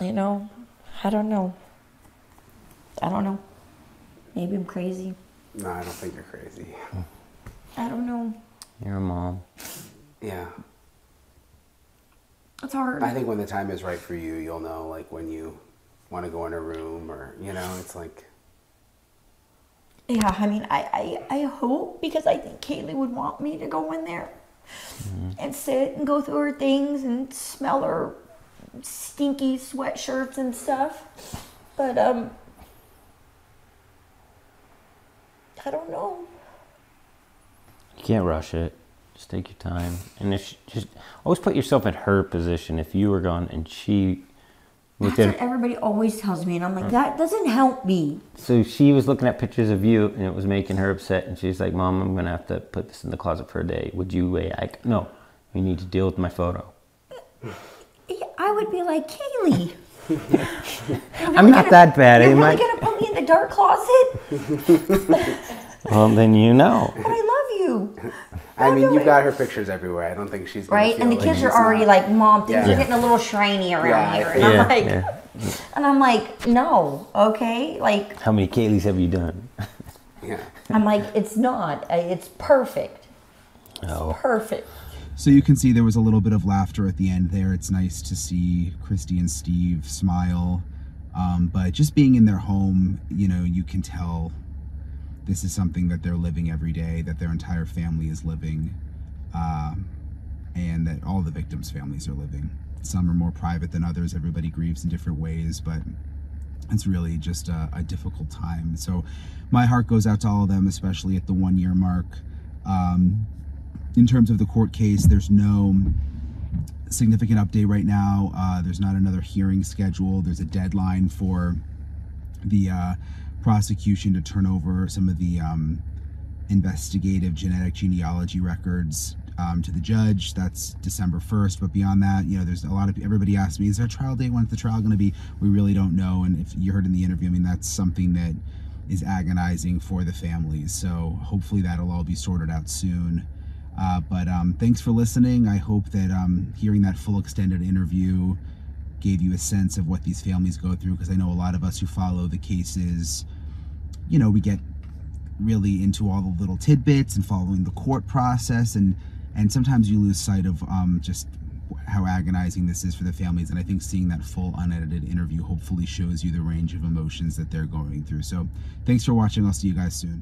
You know, I don't know. I don't know. Maybe I'm crazy. No, I don't think you're crazy. I don't know. You're a mom. Yeah. It's hard. I think when the time is right for you, you'll know, like, when you want to go in a room or, you know, it's like. Yeah, I mean, I, I, I hope, because I think Kaylee would want me to go in there mm-hmm. and sit and go through her things and smell her stinky sweatshirts and stuff. But, um, I don't know. You can't rush it. Just take your time. And if she, just always put yourself in her position if you were gone and she... That's what everybody always tells me, and I'm like, that doesn't help me. So she was looking at pictures of you, and it was making her upset, and she's like, Mom, I'm going to have to put this in the closet for a day. Would you wait? I, no, you need to deal with my photo. I would be like, Kaylee. I'm not gonna, that bad. You're really going to put me in the dark closet? Well, then you know. But I love you. I mean, you've got her pictures everywhere. I don't think she's gonna right. And the like kids are already not. Like, Mom, things yeah. are getting a little shiny around yeah. here, and yeah. I'm like, yeah. and I'm like, no, okay, like. How many Kayleys have you done? Yeah. I'm like, it's not. It's perfect. It's oh. perfect. So you can see there was a little bit of laughter at the end there. It's nice to see Christy and Steve smile, um, but just being in their home, you know, you can tell. This is something that they're living every day, that their entire family is living, um, and that all the victims' families are living. Some are more private than others. Everybody grieves in different ways, but it's really just a, a difficult time. So my heart goes out to all of them, especially at the one-year mark. Um, in terms of the court case, there's no significant update right now. Uh, there's not another hearing scheduled. There's a deadline for the... Uh, prosecution to turn over some of the um, investigative genetic genealogy records um, to the judge. That's December first, but beyond that, you know, there's a lot of, everybody asked me, is there a trial date? When's the trial going to be? We really don't know, and if you heard in the interview, I mean, that's something that is agonizing for the families, so hopefully that'll all be sorted out soon. Uh, but um, thanks for listening. I hope that um, hearing that full extended interview gave you a sense of what these families go through, because I know a lot of us who follow the cases, you know, we get really into all the little tidbits and following the court process, and and sometimes you lose sight of um, just how agonizing this is for the families. And I think seeing that full unedited interview hopefully shows you the range of emotions that they're going through. So thanks for watching. I'll see you guys soon.